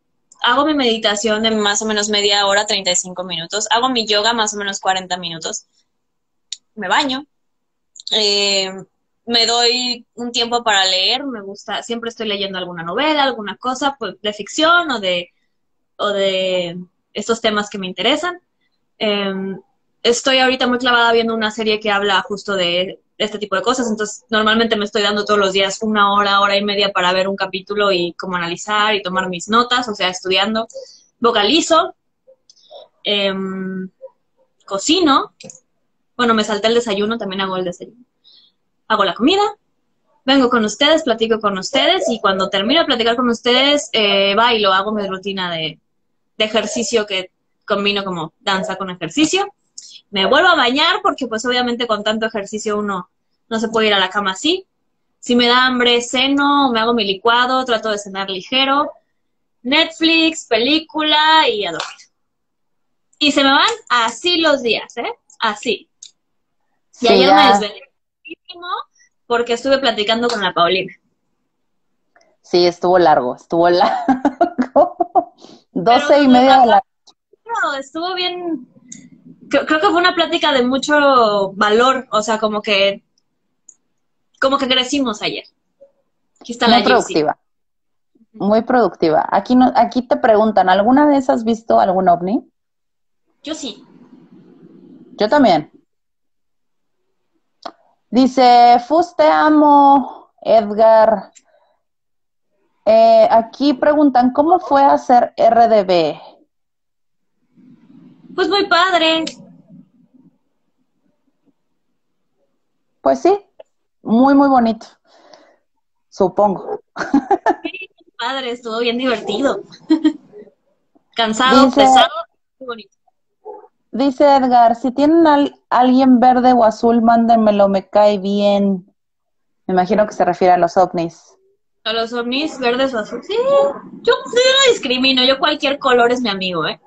Hago mi meditación de más o menos media hora, 35 minutos. Hago mi yoga más o menos 40 minutos. Me baño. Me doy un tiempo para leer, me gusta, siempre estoy leyendo alguna novela, alguna cosa pues, de ficción o de estos temas que me interesan. Estoy ahorita muy clavada viendo una serie que habla justo de este tipo de cosas, entonces normalmente me estoy dando todos los días una hora, hora y media para ver un capítulo y como analizar y tomar mis notas, o sea, estudiando. Vocalizo, cocino, bueno, me salté el desayuno, también hago el desayuno. Hago la comida, vengo con ustedes, platico con ustedes y cuando termino de platicar con ustedes, bailo, hago mi rutina de ejercicio que combino como danza con ejercicio. Me vuelvo a bañar porque pues obviamente con tanto ejercicio uno no se puede ir a la cama así. Si me da hambre, ceno, me hago mi licuado, trato de cenar ligero, Netflix, película y a dormir. Y se me van así los días, ¿eh? Así. Y ayer me desvelé porque estuve platicando con la Paulina. Sí, estuvo largo. 12:30 de la noche. Estuvo bien. Creo que fue una plática de mucho valor, o sea, como que crecimos ayer. Aquí está muy productiva. Muy productiva. Aquí no, aquí te preguntan, ¿alguna vez has visto algún ovni? Yo sí. Yo también. Dice, Fuzz, te amo, Edgar. Aquí preguntan, ¿cómo fue hacer RBD? Pues muy padre. Pues sí, muy, muy bonito, supongo. Sí, padre, estuvo bien divertido. Cansado, dice, pesado, muy bonito. Dice Edgar, si tienen alguien verde o azul, mándenmelo, me cae bien. Me imagino que se refiere a los ovnis. A los ovnis verdes o azul, sí. Yo no discrimino, yo cualquier color es mi amigo, ¿eh?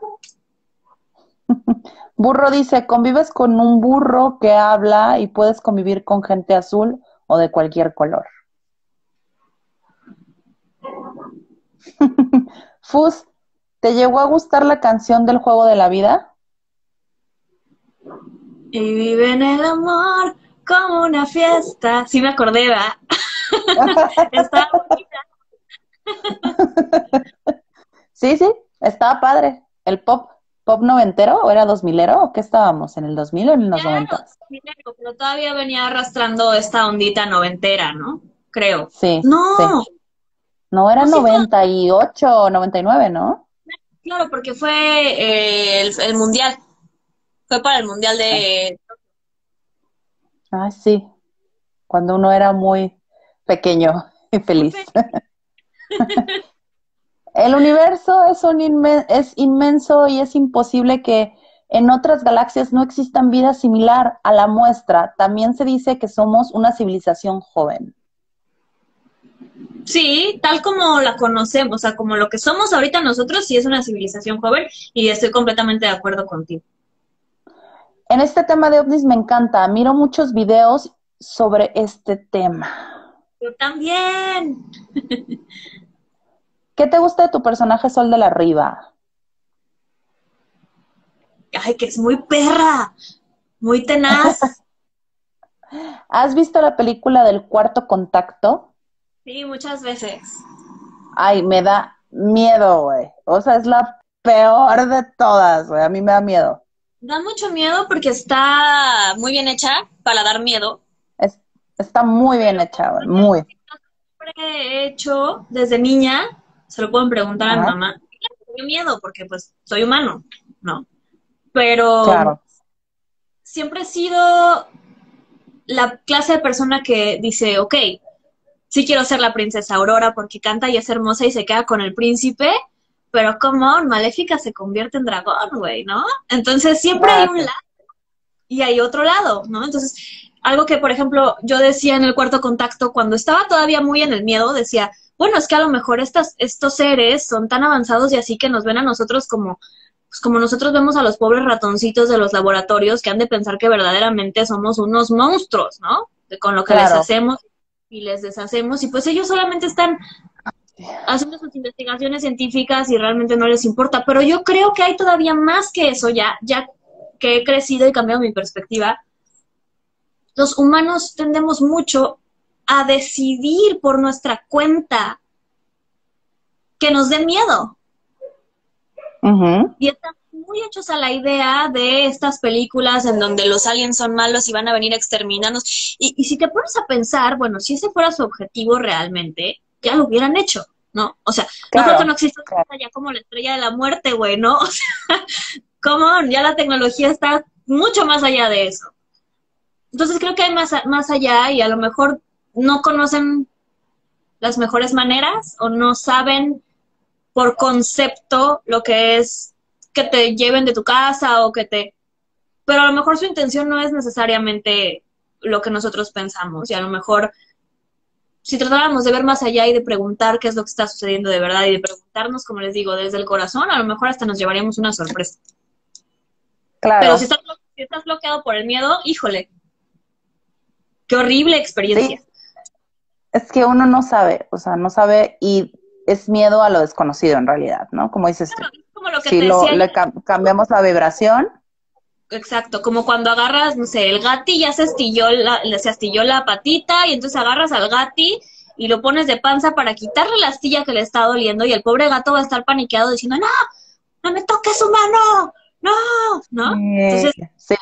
Burro dice, convives con un burro que habla y puedes convivir con gente azul o de cualquier color. Fuzz, ¿te llegó a gustar la canción del Juego de la Vida? Y vive en el amor como una fiesta. Sí me acordé, ¿verdad? Estaba bonita. Sí, sí, estaba padre. El pop noventero, o era 2000ero, o qué estábamos, en el 2000 o en los 90. Pero todavía venía arrastrando esta ondita noventera, ¿no? Creo. Sí. No. Sí. No, era 98, 99, ¿no? Claro, porque fue el mundial. Fue para el mundial de... Ah, sí. Cuando uno era muy pequeño y feliz. El universo es inmenso y es imposible que en otras galaxias no existan vida similar a la nuestra. También se dice que somos una civilización joven. Sí, tal como la conocemos, o sea, como lo que somos ahorita nosotros, sí es una civilización joven y estoy completamente de acuerdo contigo. En este tema de ovnis me encanta, miro muchos videos sobre este tema. Yo también. ¿Qué te gusta de tu personaje Sol de la Riva? Ay, que es muy perra, muy tenaz. ¿Has visto la película del Cuarto Contacto? Sí, muchas veces. Ay, me da miedo, güey. O sea, es la peor de todas, güey. A mí me da miedo. Da mucho miedo porque está muy bien hecha para dar miedo. Está muy bien hecha, güey. Muy. He hecho desde niña, se lo pueden preguntar a mi mamá. Me dio miedo porque pues soy humano, ¿no? Pero claro, siempre he sido la clase de persona que dice, ok, sí quiero ser la princesa Aurora porque canta y es hermosa y se queda con el príncipe, pero como Maléfica se convierte en dragón, güey, ¿no? Entonces siempre hay un lado y hay otro lado, ¿no? Entonces... Algo que, por ejemplo, yo decía en el Cuarto Contacto, cuando estaba todavía muy en el miedo, decía, bueno, es que a lo mejor estos seres son tan avanzados y así que nos ven a nosotros como, pues como nosotros vemos a los pobres ratoncitos de los laboratorios que han de pensar que verdaderamente somos unos monstruos, ¿no? Con lo que les hacemos y les deshacemos. Y pues ellos solamente están haciendo sus investigaciones científicas y realmente no les importa. Pero yo creo que hay todavía más que eso, ya que he crecido y cambiado mi perspectiva. Los humanos tendemos mucho a decidir por nuestra cuenta que nos dé miedo. Y están muy hechos a la idea de estas películas en donde los aliens son malos y van a venir a exterminarnos. Y si te pones a pensar, bueno, si ese fuera su objetivo realmente, ya lo hubieran hecho, ¿no? O sea, claro, no creo que no exista ya como la estrella de la muerte, güey, ¿no? O sea, come on, ya la tecnología está mucho más allá de eso. Entonces creo que hay más allá y a lo mejor no conocen las mejores maneras o no saben por concepto lo que es que te lleven de tu casa o que te... Pero a lo mejor su intención no es necesariamente lo que nosotros pensamos y a lo mejor si tratáramos de ver más allá y de preguntar qué es lo que está sucediendo de verdad y de preguntarnos, como les digo, desde el corazón, a lo mejor hasta nos llevaríamos una sorpresa. Claro. Pero si estás bloqueado por el miedo, híjole, qué horrible experiencia. Sí. Es que uno no sabe, o sea, no sabe y es miedo a lo desconocido en realidad, ¿no? Como dices tú. Claro, como lo que si te decía, cambiamos la vibración. Exacto, como cuando agarras, no sé, el gati ya se astilló la patita y entonces agarras al gati y lo pones de panza para quitarle la astilla que le está doliendo y el pobre gato va a estar paniqueado diciendo, ¡no! ¡No me toques, humano! ¡No! ¿No? Entonces... Sí.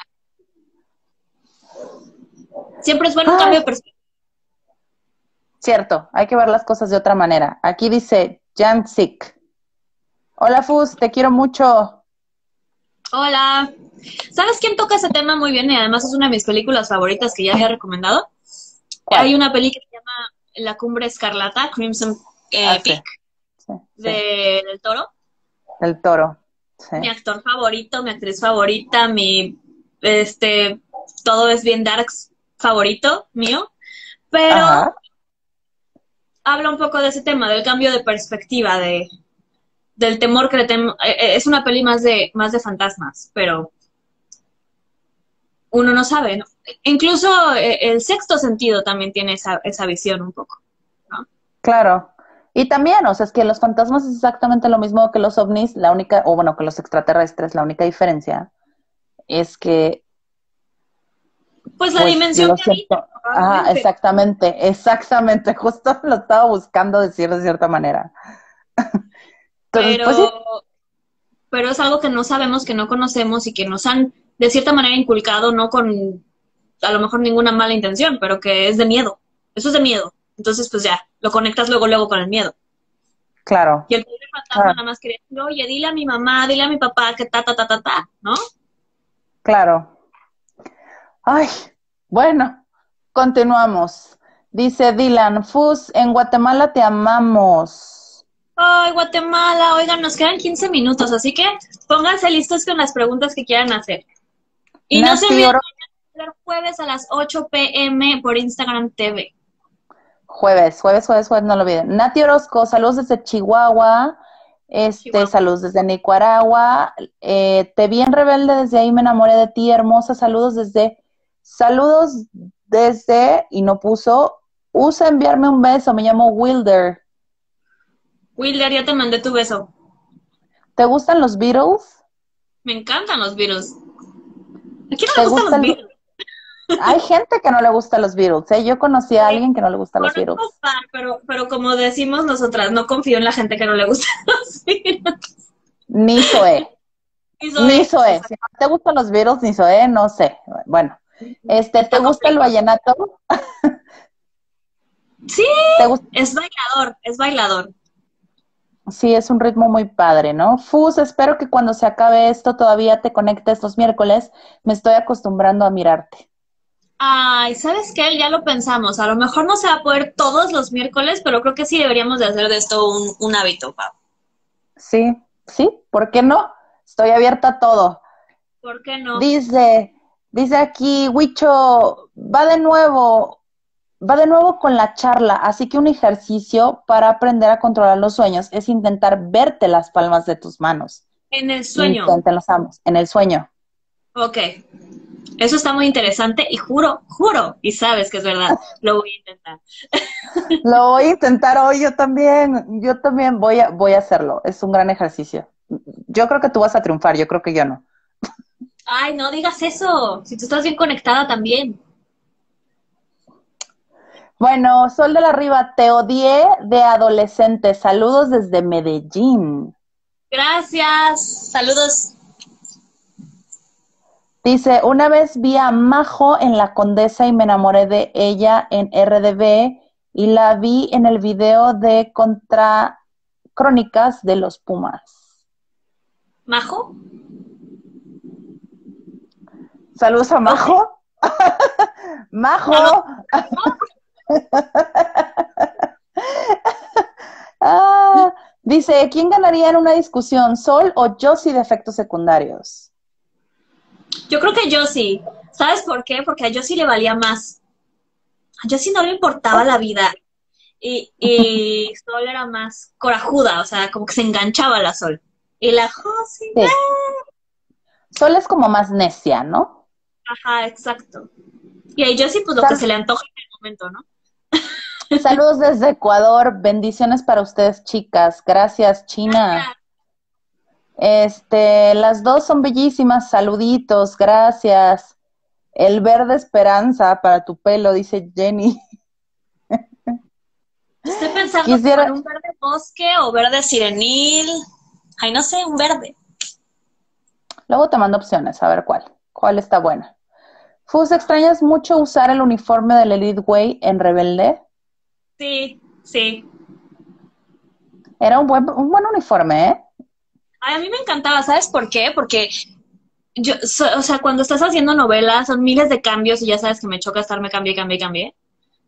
Siempre es bueno un cambio de perspectiva. Cierto, hay que ver las cosas de otra manera. Aquí dice Jansik. Hola, Fuzz, te quiero mucho. Hola. ¿Sabes quién toca ese tema muy bien? Y además es una de mis películas favoritas que ya había recomendado. ¿Cuál? Hay una peli que se llama La Cumbre Escarlata, Crimson Peak, de El Toro. El Toro, sí. Mi actor favorito, mi actriz favorita, mi... todo es bien darks favorito mío. Pero... Ajá. Habla un poco de ese tema, del cambio de perspectiva, del temor que le es una peli más de fantasmas, pero uno no sabe, ¿no? Incluso El Sexto Sentido también tiene esa visión un poco, ¿no? Claro. Y también, o sea, es que los fantasmas es exactamente lo mismo que los ovnis, la única, o bueno, que los extraterrestres, la única diferencia es que... Pues la dimensión que habita. Ah, exactamente, exactamente. Justo lo estaba buscando decir de cierta manera. Entonces, pero, pues, sí. Pero es algo que no sabemos, que no conocemos y que nos han, de cierta manera, inculcado, no con, a lo mejor, ninguna mala intención, pero que es de miedo. Eso es de miedo. Entonces, pues ya, lo conectas luego con el miedo. Claro. Y el pobre fantasma nada más quería decir, oye, dile a mi mamá, dile a mi papá que ta, ¿no? Claro. Ay, bueno, continuamos. Dice Dylan, Fuzz, en Guatemala te amamos. Ay, Guatemala, oigan, nos quedan 15 minutos, así que pónganse listos con las preguntas que quieran hacer. Y Nancy, no se olviden el jueves a las 8 p.m. por Instagram TV. Jueves, no lo olviden. Nati Orozco, saludos desde Chihuahua. Saludos desde Nicaragua. Te vi en Rebelde, desde ahí me enamoré de ti, hermosa. Saludos desde, y no puso, usa enviarme un beso, me llamo Wilder. Wilder, ya te mandé tu beso. ¿Te gustan los Beatles? Me encantan los Beatles. ¿A quién no le gustan los Beatles? Hay gente que no le gusta los Beatles, ¿eh? Yo conocí a alguien que no le gusta los Beatles. Pero como decimos nosotras, no confío en la gente que no le gusta los Beatles. Ni Zoe. Ni Zoe. Si no te gustan los Beatles, ni Zoe, no sé. Bueno. ¿Te gusta el vallenato? Sí, es bailador. Sí, es un ritmo muy padre, ¿no? Fuzz, espero que cuando se acabe esto todavía te conectes los miércoles. Me estoy acostumbrando a mirarte. Ay, ¿sabes qué? Ya lo pensamos. A lo mejor no se va a poder todos los miércoles, pero creo que sí deberíamos de hacer de esto un hábito, Pau. Sí, ¿por qué no? Estoy abierta a todo. ¿Por qué no? Dice aquí, Huicho, va de nuevo con la charla, así que un ejercicio para aprender a controlar los sueños es intentar verte las palmas de tus manos. En el sueño. Inténtenlos ambos, en el sueño. Ok, eso está muy interesante y juro, y sabes que es verdad, lo voy a intentar. Lo voy a intentar hoy, yo también voy a hacerlo, es un gran ejercicio. Yo creo que tú vas a triunfar, yo creo que yo no. Ay, no digas eso, si tú estás bien conectada también. Bueno, Sol de la Riva, te odié de adolescente. Saludos desde Medellín. Gracias, saludos. Dice, una vez vi a Majo en La Condesa y me enamoré de ella en RBD y la vi en el video de Contra Crónicas de los Pumas. ¿Majo? Saludos a Majo. Majo. Ah, dice, ¿quién ganaría en una discusión, Sol o Josie de Efectos Secundarios? Yo creo que Josie. ¿Sabes por qué? Porque a Josie le valía más. A Josie no le importaba la vida. Y Sol era más corajuda, o sea, como que se enganchaba a la Sol. Y la Josie... Sí. Sol es como más necia, ¿no? Ajá, exacto. Y ahí yo sí, pues lo que se le antoja en el momento, ¿no? Saludos desde Ecuador. Bendiciones para ustedes, chicas. Gracias, China. Gracias. Las dos son bellísimas. Saluditos, gracias. El verde esperanza para tu pelo, dice Jenny. Estoy pensando en un verde bosque o verde sirenil. Ay, no sé, un verde. Luego te mando opciones, a ver cuál está buena. Fuzz, ¿extrañas mucho usar el uniforme del Elite Way en Rebelde? Sí. Era un buen uniforme, ¿eh? Ay, a mí me encantaba, ¿sabes por qué? Porque Yo, o sea, cuando estás haciendo novelas, son miles de cambios y ya sabes que me choca estarme cambié.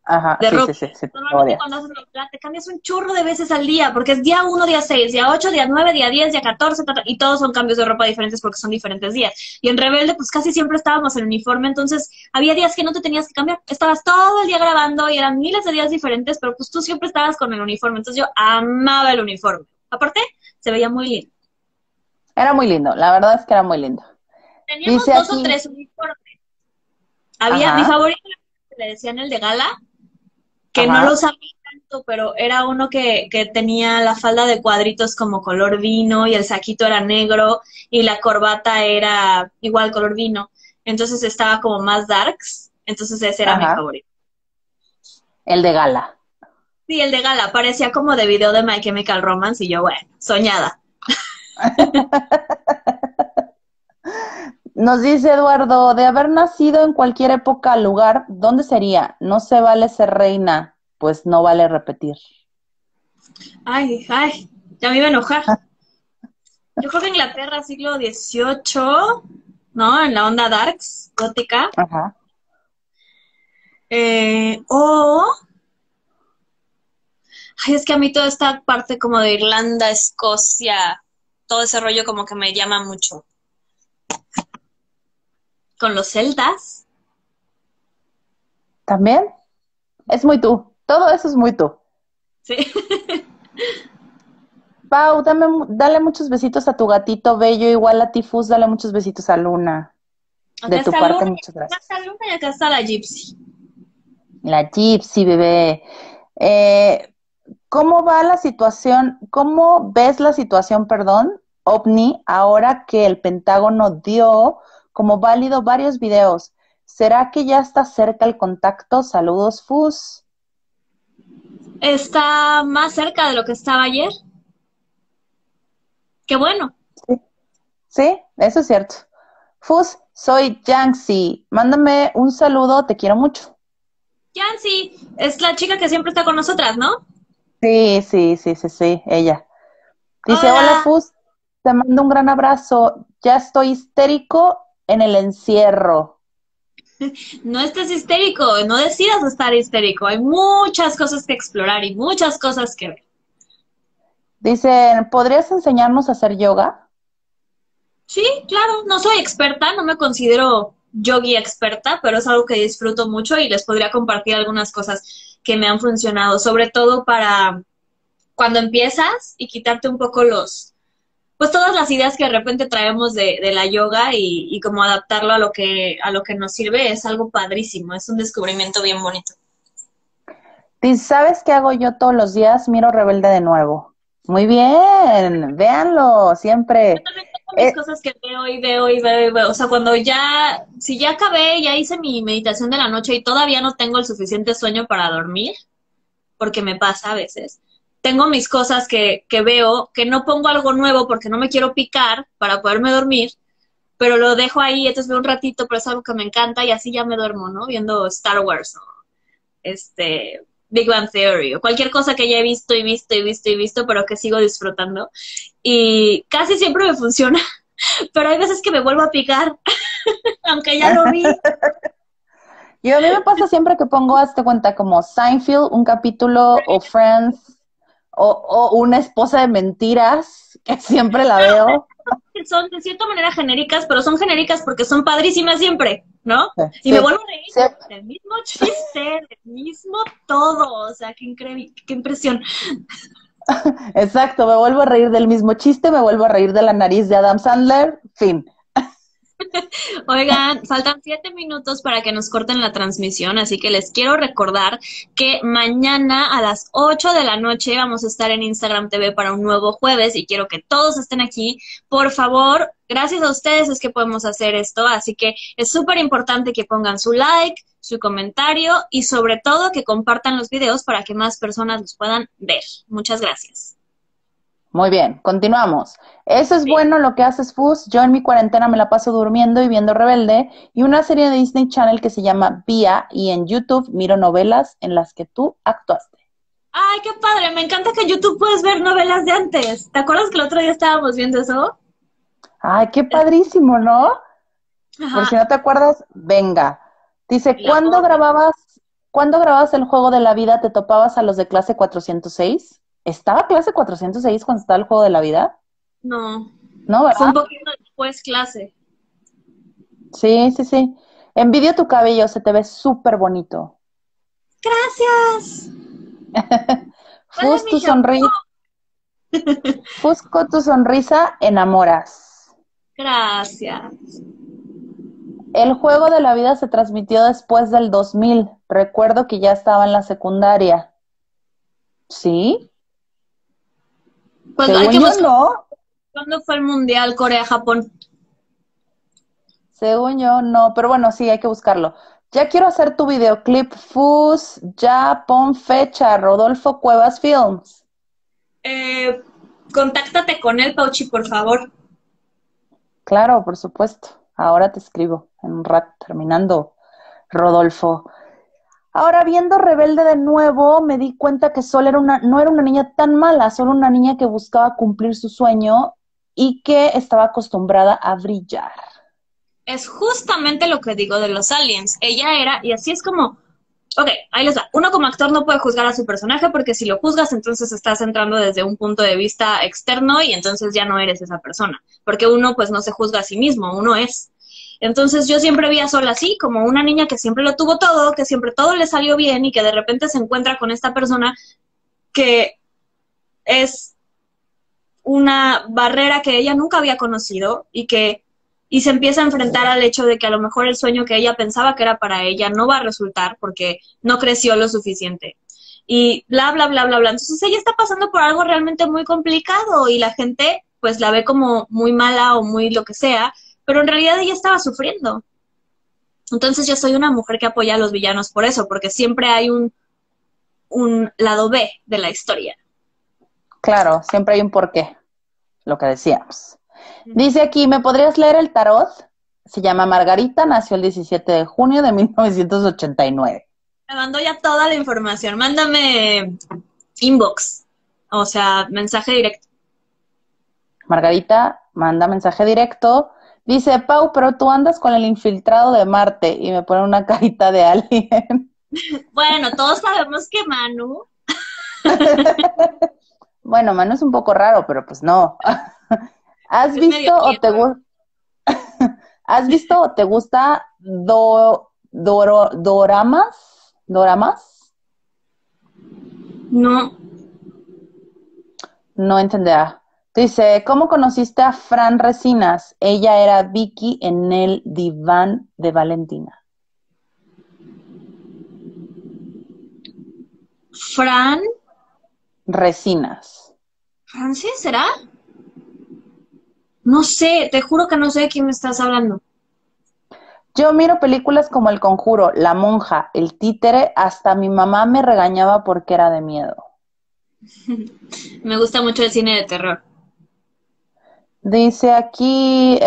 Ajá, de sí, ropa. Sí. Normalmente cuando haces novela, te cambias un chorro de veces al día, porque es día 1, día 6, día 8, día 9, día 10, día 14, y todos son cambios de ropa diferentes porque son diferentes días. Y en Rebelde, pues casi siempre estábamos en uniforme, entonces había días que no te tenías que cambiar. Estabas todo el día grabando y eran miles de días diferentes, pero pues tú siempre estabas con el uniforme, entonces yo amaba el uniforme. Aparte, se veía muy lindo. Era muy lindo, la verdad es que era muy lindo. Teníamos dice dos aquí... o tres uniformes. Había, ajá, mi favorito, le decían el de gala, que ajá, no lo sabía tanto, pero era uno que tenía la falda de cuadritos como color vino y el saquito era negro y la corbata era igual color vino. Entonces estaba como más darks, entonces ese era, ajá, mi favorito. El de gala. Sí, el de gala, parecía como de video de My Chemical Romance y yo, bueno, soñada. Nos dice Eduardo, de haber nacido en cualquier época, lugar, ¿dónde sería? No se vale ser reina, pues no vale repetir. Ay, ay, ya me iba a enojar. Yo creo que Inglaterra, siglo XVIII, ¿no? En la onda darks, gótica. Ajá. Ay, es que a mí toda esta parte como de Irlanda, Escocia, todo ese rollo como que me llama mucho. Con los celtas. ¿También? Es muy tú. Todo eso es muy tú. Sí. Pau, dale muchos besitos a tu gatito bello. Igual a Tifus, dale muchos besitos a Luna. Acá de tu parte, Luna, muchas gracias. Acá está Luna y acá está la Gypsy. La Gypsy, bebé. ¿Cómo va la situación? ¿Cómo ves la situación, perdón, ovni, ahora que el Pentágono dio como válido varios videos? ¿Será que ya está cerca el contacto? Saludos, Fuzz. Está más cerca de lo que estaba ayer. ¡Qué bueno! Sí, sí, eso es cierto. Fuzz, soy Yancy. Mándame un saludo, te quiero mucho. Yancy, es la chica que siempre está con nosotras, ¿no? Sí, ella. Dice, hola Fuzz, te mando un gran abrazo. Ya estoy histérico en el encierro. No estés histérico, no decidas estar histérico. Hay muchas cosas que explorar y muchas cosas que ver. Dicen, ¿podrías enseñarnos a hacer yoga? Sí, claro. No soy experta, no me considero yogi experta, pero es algo que disfruto mucho y les podría compartir algunas cosas que me han funcionado, sobre todo para cuando empiezas y quitarte un poco los... pues todas las ideas que de repente traemos de la yoga y como adaptarlo a lo que nos sirve es algo padrísimo, es un descubrimiento bien bonito. ¿Y sabes qué hago yo todos los días? Miro Rebelde de nuevo. Muy bien, véanlo, siempre. Yo también tengo mis cosas que veo. O sea, cuando ya, si ya acabé, ya hice mi meditación de la noche y todavía no tengo el suficiente sueño para dormir, porque me pasa a veces. Tengo mis cosas que veo, que no pongo algo nuevo porque no me quiero picar para poderme dormir, pero lo dejo ahí, entonces veo un ratito, pero es algo que me encanta y así ya me duermo, ¿no? Viendo Star Wars o Big Bang Theory o cualquier cosa que ya he visto, pero que sigo disfrutando. Y casi siempre me funciona, pero hay veces que me vuelvo a picar, aunque ya lo vi. Yo a mí me pasa siempre que pongo, hazte cuenta, como Seinfeld, un capítulo, o Friends... O una esposa de mentiras, que siempre la veo. Son de cierta manera genéricas, pero son genéricas porque son padrísimas siempre, ¿no? Sí, y sí, me vuelvo a reír del mismo chiste, del mismo todo. O sea, qué impresión. Exacto, me vuelvo a reír del mismo chiste, me vuelvo a reír de la nariz de Adam Sandler, fin. Oigan, faltan 7 minutos para que nos corten la transmisión, así que les quiero recordar que mañana a las 8 de la noche vamos a estar en Instagram TV para un nuevo jueves y quiero que todos estén aquí. Por favor, gracias a ustedes es que podemos hacer esto, así que es súper importante que pongan su like, su comentario y sobre todo que compartan los videos para que más personas los puedan ver. Muchas gracias. Muy bien, continuamos. Eso es bueno lo que haces, Fuzz. Yo en mi cuarentena me la paso durmiendo y viendo Rebelde y una serie de Disney Channel que se llama Vía, y en YouTube miro novelas en las que tú actuaste. ¡Ay, qué padre! Me encanta que en YouTube puedes ver novelas de antes. ¿Te acuerdas que el otro día estábamos viendo eso? ¡Ay, qué padrísimo!, ¿no? Ajá. Por si no te acuerdas, venga. Dice, ¿cuándo grababas El Juego de la Vida? ¿Te topabas a los de Clase 406? ¿Estaba Clase 406 cuando estaba El Juego de la Vida? No. ¿No, verdad? Fue un poquito después Clase. Sí, sí, sí. Envidio tu cabello, se te ve súper bonito. ¡Gracias! Fuzz, tu sonrisa. Fusco, tu sonrisa, enamoras. Gracias. El Juego de la Vida se transmitió después del 2000. Recuerdo que ya estaba en la secundaria. ¿Sí? Pues según hay que buscar, no. ¿Cuándo fue el Mundial Corea-Japón? Según yo, no. Pero bueno, sí, hay que buscarlo. Ya quiero hacer tu videoclip, Fuzz. Ya pon fecha, Rodolfo Cuevas Films. Contáctate con él, Pauchi, por favor. Claro, por supuesto. Ahora te escribo en un rato, terminando, Rodolfo. Ahora, viendo Rebelde de nuevo, me di cuenta que Sol no era una niña tan mala, solo una niña que buscaba cumplir su sueño y que estaba acostumbrada a brillar. Es justamente lo que digo de los aliens. Ella era, y así es como... Ok, ahí les va. Uno como actor no puede juzgar a su personaje porque si lo juzgas, entonces estás entrando desde un punto de vista externo y entonces ya no eres esa persona. Porque uno pues no se juzga a sí mismo, uno es. Entonces yo siempre vi a Sol así, como una niña que siempre lo tuvo todo, que siempre todo le salió bien y que de repente se encuentra con esta persona que es una barrera que ella nunca había conocido y que... Y se empieza a enfrentar al hecho de que a lo mejor el sueño que ella pensaba que era para ella no va a resultar porque no creció lo suficiente. Y bla, bla, bla, bla, bla. Entonces ella está pasando por algo realmente muy complicado y la gente pues la ve como muy mala o muy lo que sea, pero en realidad ella estaba sufriendo. Entonces yo soy una mujer que apoya a los villanos por eso, porque siempre hay un lado B de la historia. Claro, siempre hay un porqué, lo que decíamos. Dice aquí, ¿me podrías leer el tarot? Se llama Margarita, nació el 17 de junio de 1989. Me mandó ya toda la información. Mándame inbox, o sea, mensaje directo. Margarita, manda mensaje directo. Dice, Pau, pero tú andas con el infiltrado de Marte y me pone una carita de alien. Bueno, todos sabemos que Manu... Bueno, Manu es un poco raro, pero pues no... ¿Has visto o te gusta doramas? ¿Doramas? No. No entenderá. Dice, ¿cómo conociste a Fran Resinas? Ella era Vicky en El Diván de Valentina. ¿Fran? Resinas. ¿Francis será? No sé, te juro que no sé de quién me estás hablando. Yo miro películas como El Conjuro, La Monja, El Títere, hasta mi mamá me regañaba porque era de miedo. Me gusta mucho el cine de terror. Dice aquí,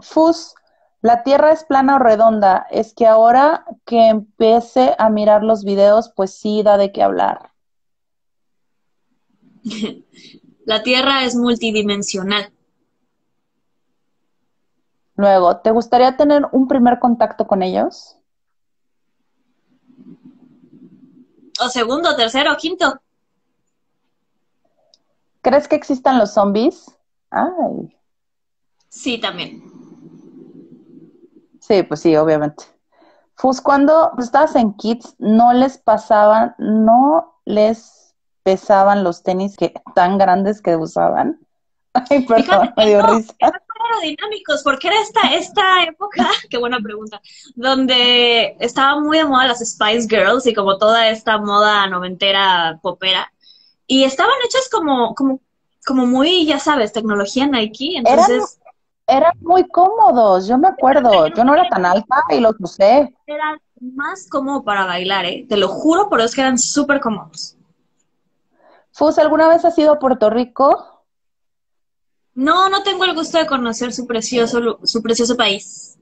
Fuzz, ¿la Tierra es plana o redonda? Es que ahora que empecé a mirar los videos, pues sí da de qué hablar. La Tierra es multidimensional. Luego, ¿te gustaría tener un primer contacto con ellos? O segundo, tercero, quinto. ¿Crees que existan los zombies? Ay. Sí, también. Sí, pues sí, obviamente. Fuzz, cuando estabas en Kids, ¿no les pesaban los tenis que tan grandes que usaban? Ay, perdón, me dio risa. Eran aerodinámicos, porque era esta época, qué buena pregunta, donde estaba muy de moda las Spice Girls y como toda esta moda noventera popera, y estaban hechas como muy, ya sabes, tecnología Nike, entonces... Eran muy cómodos, yo me acuerdo, yo no era tan alta y los usé. Era más cómodo para bailar, te lo juro, pero es que eran súper cómodos. Fuzz, ¿alguna vez has ido a Puerto Rico? No, no tengo el gusto de conocer su precioso país.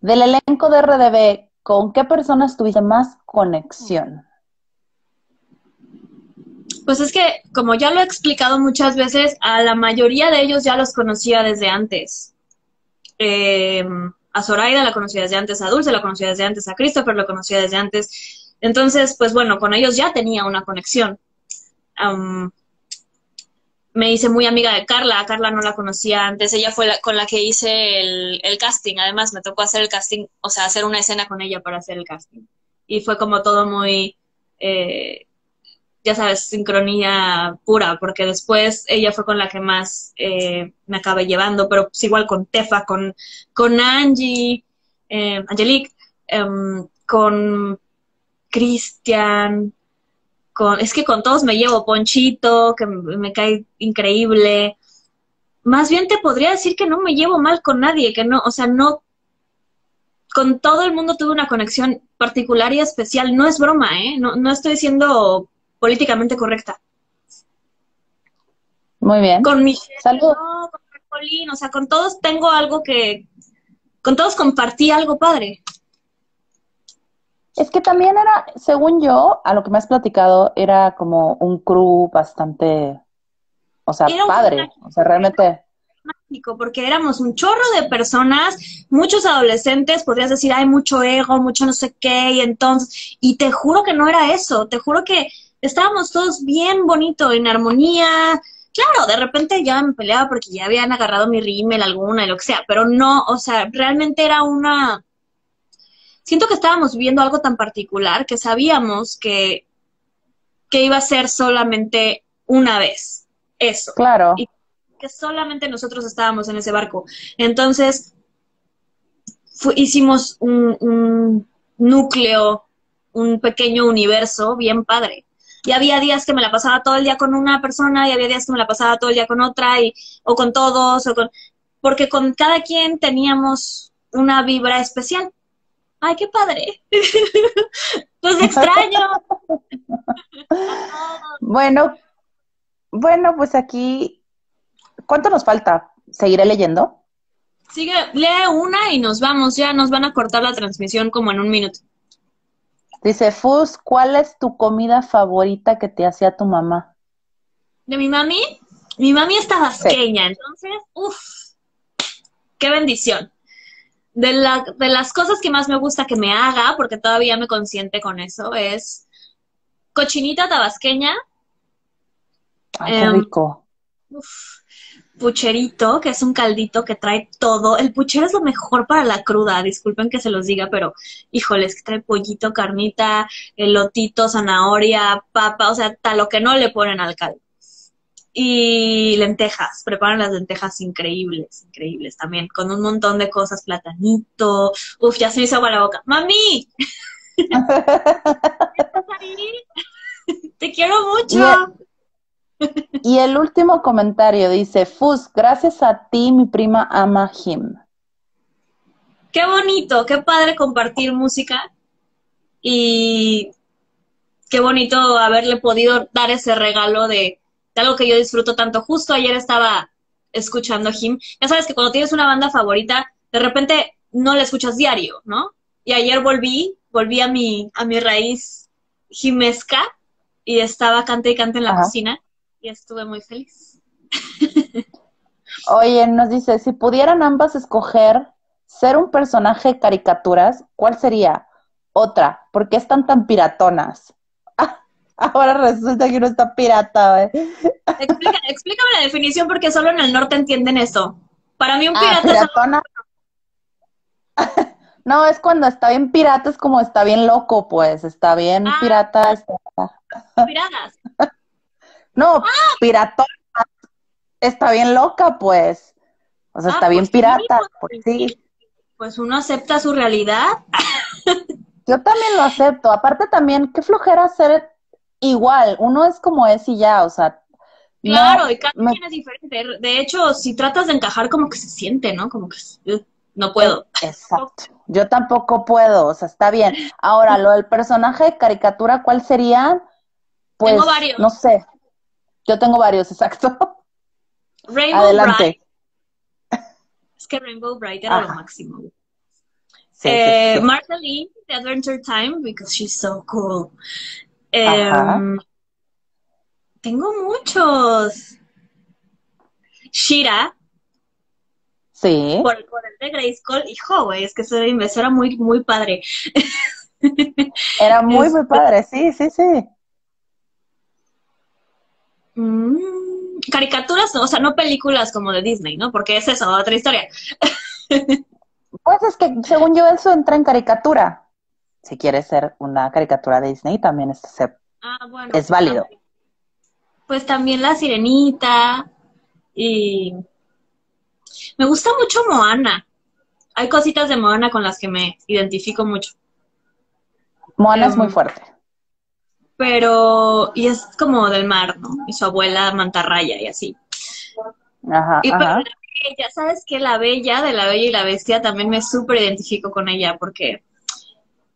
Del elenco de RBD, ¿con qué personas tuviste más conexión? Pues es que, como ya lo he explicado muchas veces, a la mayoría de ellos ya los conocía desde antes. a Zoraida la conocía desde antes, a Dulce la conocía desde antes, a Christopher lo conocía desde antes. Entonces, pues bueno, con ellos ya tenía una conexión. Me hice muy amiga de Carla. A Carla no la conocía antes. Ella fue con la que hice el casting. Además, me tocó hacer el casting, o sea, hacer una escena con ella para hacer el casting. Y fue como todo muy, ya sabes, sincronía pura, porque después ella fue con la que más me acabé llevando, pero pues igual con Tefa, con Angie, Angelique, con Cristian, es que con todos me llevo, Ponchito, que me cae increíble. Más bien te podría decir que no me llevo mal con nadie, que no, o sea, no, con todo el mundo tuve una conexión particular y especial. No es broma, ¿eh? No, no estoy siendo políticamente correcta. Muy bien. Con Michelle, salud. No, con Colín, o sea, con todos tengo algo que, con todos compartí algo padre. Es que también era, según yo, a lo que me has platicado, era como un crew bastante, o sea, padre, o sea, realmente... mágico, porque éramos un chorro de personas, muchos adolescentes, podrías decir, hay mucho ego, mucho no sé qué, y entonces, y te juro que no era eso, te juro que estábamos todos bien bonito, en armonía. Claro, de repente ya me peleaba porque ya habían agarrado mi rímel alguna, y lo que sea, pero no, o sea, realmente era una... Siento que estábamos viviendo algo tan particular que sabíamos que iba a ser solamente una vez, eso. Claro. Y que solamente nosotros estábamos en ese barco. Entonces, hicimos un núcleo, un pequeño universo bien padre. Y había días que me la pasaba todo el día con una persona, y había días que me la pasaba todo el día con otra, o con todos, o con... Porque con cada quien teníamos una vibra especial. ¡Ay, qué padre! ¡Los extraño! Bueno, pues aquí... ¿Cuánto nos falta? ¿Seguiré leyendo? Sigue, lee una y nos vamos. Ya nos van a cortar la transmisión como en un minuto. Dice, Fuzz, ¿cuál es tu comida favorita que te hacía tu mamá? ¿De mi mami? Mi mami es tabasqueña, sí. Entonces, ¡uf! ¡Qué bendición! De las cosas que más me gusta que me haga, porque todavía me consiente con eso, es cochinita tabasqueña. Ay, qué rico. Uf, pucherito, que es un caldito que trae todo. El puchero es lo mejor para la cruda, disculpen que se los diga, pero, híjoles, que trae pollito, carnita, elotito, zanahoria, papa, o sea, hasta lo que no le ponen al caldo. Y lentejas, preparan las lentejas increíbles, increíbles también, con un montón de cosas, platanito, uf, ya se me hizo agua la boca. ¡Mami! ¿Estás ahí? ¡Te quiero mucho! Y el último comentario dice, Fuzz, gracias a ti mi prima ama him. ¡Qué bonito! ¡Qué padre compartir música! Y qué bonito haberle podido dar ese regalo de algo que yo disfruto tanto. Justo ayer estaba escuchando him. Ya sabes que cuando tienes una banda favorita, de repente no la escuchas diario, ¿no? Y ayer volví a mi raíz himesca y estaba cante y cante en la cocina y estuve muy feliz. Oye, nos dice, si pudieran ambas escoger ser un personaje de caricaturas, ¿cuál sería? Otra, ¿por qué están tan piratonas? Ahora resulta que uno está pirata, ¿eh? Explícame la definición porque solo en el norte entienden eso. Para mí un pirata piratona. No, es cuando está bien pirata, es como está bien loco, pues. Está bien pirata. Piradas. No, piratona. Está bien loca, pues. O sea, está pues bien pirata. Pues, sí. Pues uno acepta su realidad. Yo también lo acepto. Aparte también, qué flojera hacer... Igual, uno es como es y ya, o sea... Claro, no, y cada quien es diferente. De hecho, si tratas de encajar, como que se siente, ¿no? Como que no puedo. Exacto. Yo tampoco puedo, o sea, está bien. Ahora, lo del personaje de caricatura, ¿cuál sería? Pues, tengo varios. No sé. Yo tengo varios, exacto. Rainbow Adelante. Bright. Es que Rainbow Bright era lo máximo. Sí, sí. Martha Lee, de Adventure Time, because she's so cool. Tengo muchos. Shira. Sí. Por el de Grace Cole, hijo, güey, es que eso era muy, muy padre. Era muy, muy padre, sí, sí, sí. Caricaturas, o sea, no películas como de Disney, ¿no? Porque es eso, otra historia. Pues es que, según yo, eso entra en caricatura. Si quieres ser una caricatura de Disney, también bueno, es válido. Pues también La Sirenita y... Me gusta mucho Moana. Hay cositas de Moana con las que me identifico mucho. Moana es muy fuerte. Pero... Y es como del mar, ¿no? Y su abuela mantarraya y así. Ajá, y ajá. Ya sabes que la Bella, de La Bella y la Bestia, también me súper identifico con ella, porque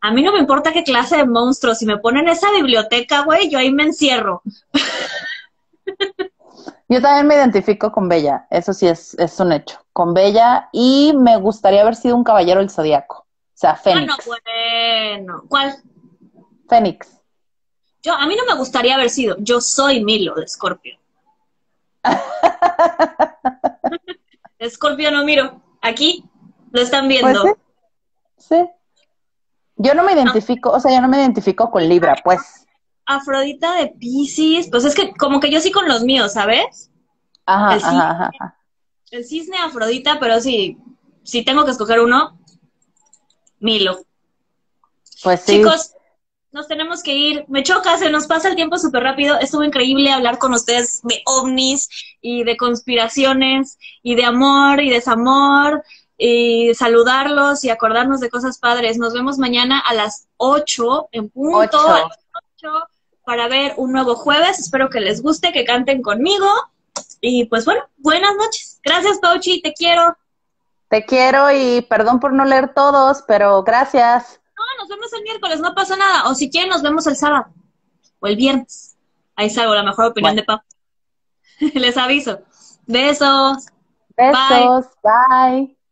a mí no me importa qué clase de monstruos. Si me ponen esa biblioteca, güey, yo ahí me encierro. Yo también me identifico con Bella, eso sí es un hecho. Con Bella, y me gustaría haber sido un caballero del zodiaco. O sea, Fénix. Bueno. ¿Cuál? Fénix. A mí no me gustaría haber sido. Yo soy Milo, de Scorpio. De Scorpio no miro. Aquí lo están viendo. Pues sí. Sí. Yo no me identifico, o sea, yo no me identifico con Libra, pues. Afrodita de Piscis, pues es que como que yo sí con los míos, ¿sabes? Ajá, el cisne, ajá, ajá. El cisne, Afrodita, pero si tengo que escoger uno, Milo. Pues sí. Chicos, nos tenemos que ir. Me choca, se nos pasa el tiempo súper rápido. Estuvo increíble hablar con ustedes de ovnis y de conspiraciones y de amor y desamor y saludarlos y acordarnos de cosas padres. Nos vemos mañana a las 8 en punto. 8. Para ver un nuevo jueves. Espero que les guste, que canten conmigo. Y pues bueno, buenas noches. Gracias, Pauchi, te quiero. Te quiero y perdón por no leer todos, pero gracias. No, nos vemos el miércoles, no pasa nada. O si quieren, nos vemos el sábado. O el viernes. Ahí salgo la mejor opinión de Pau. Les aviso. Besos. Besos, bye. Bye.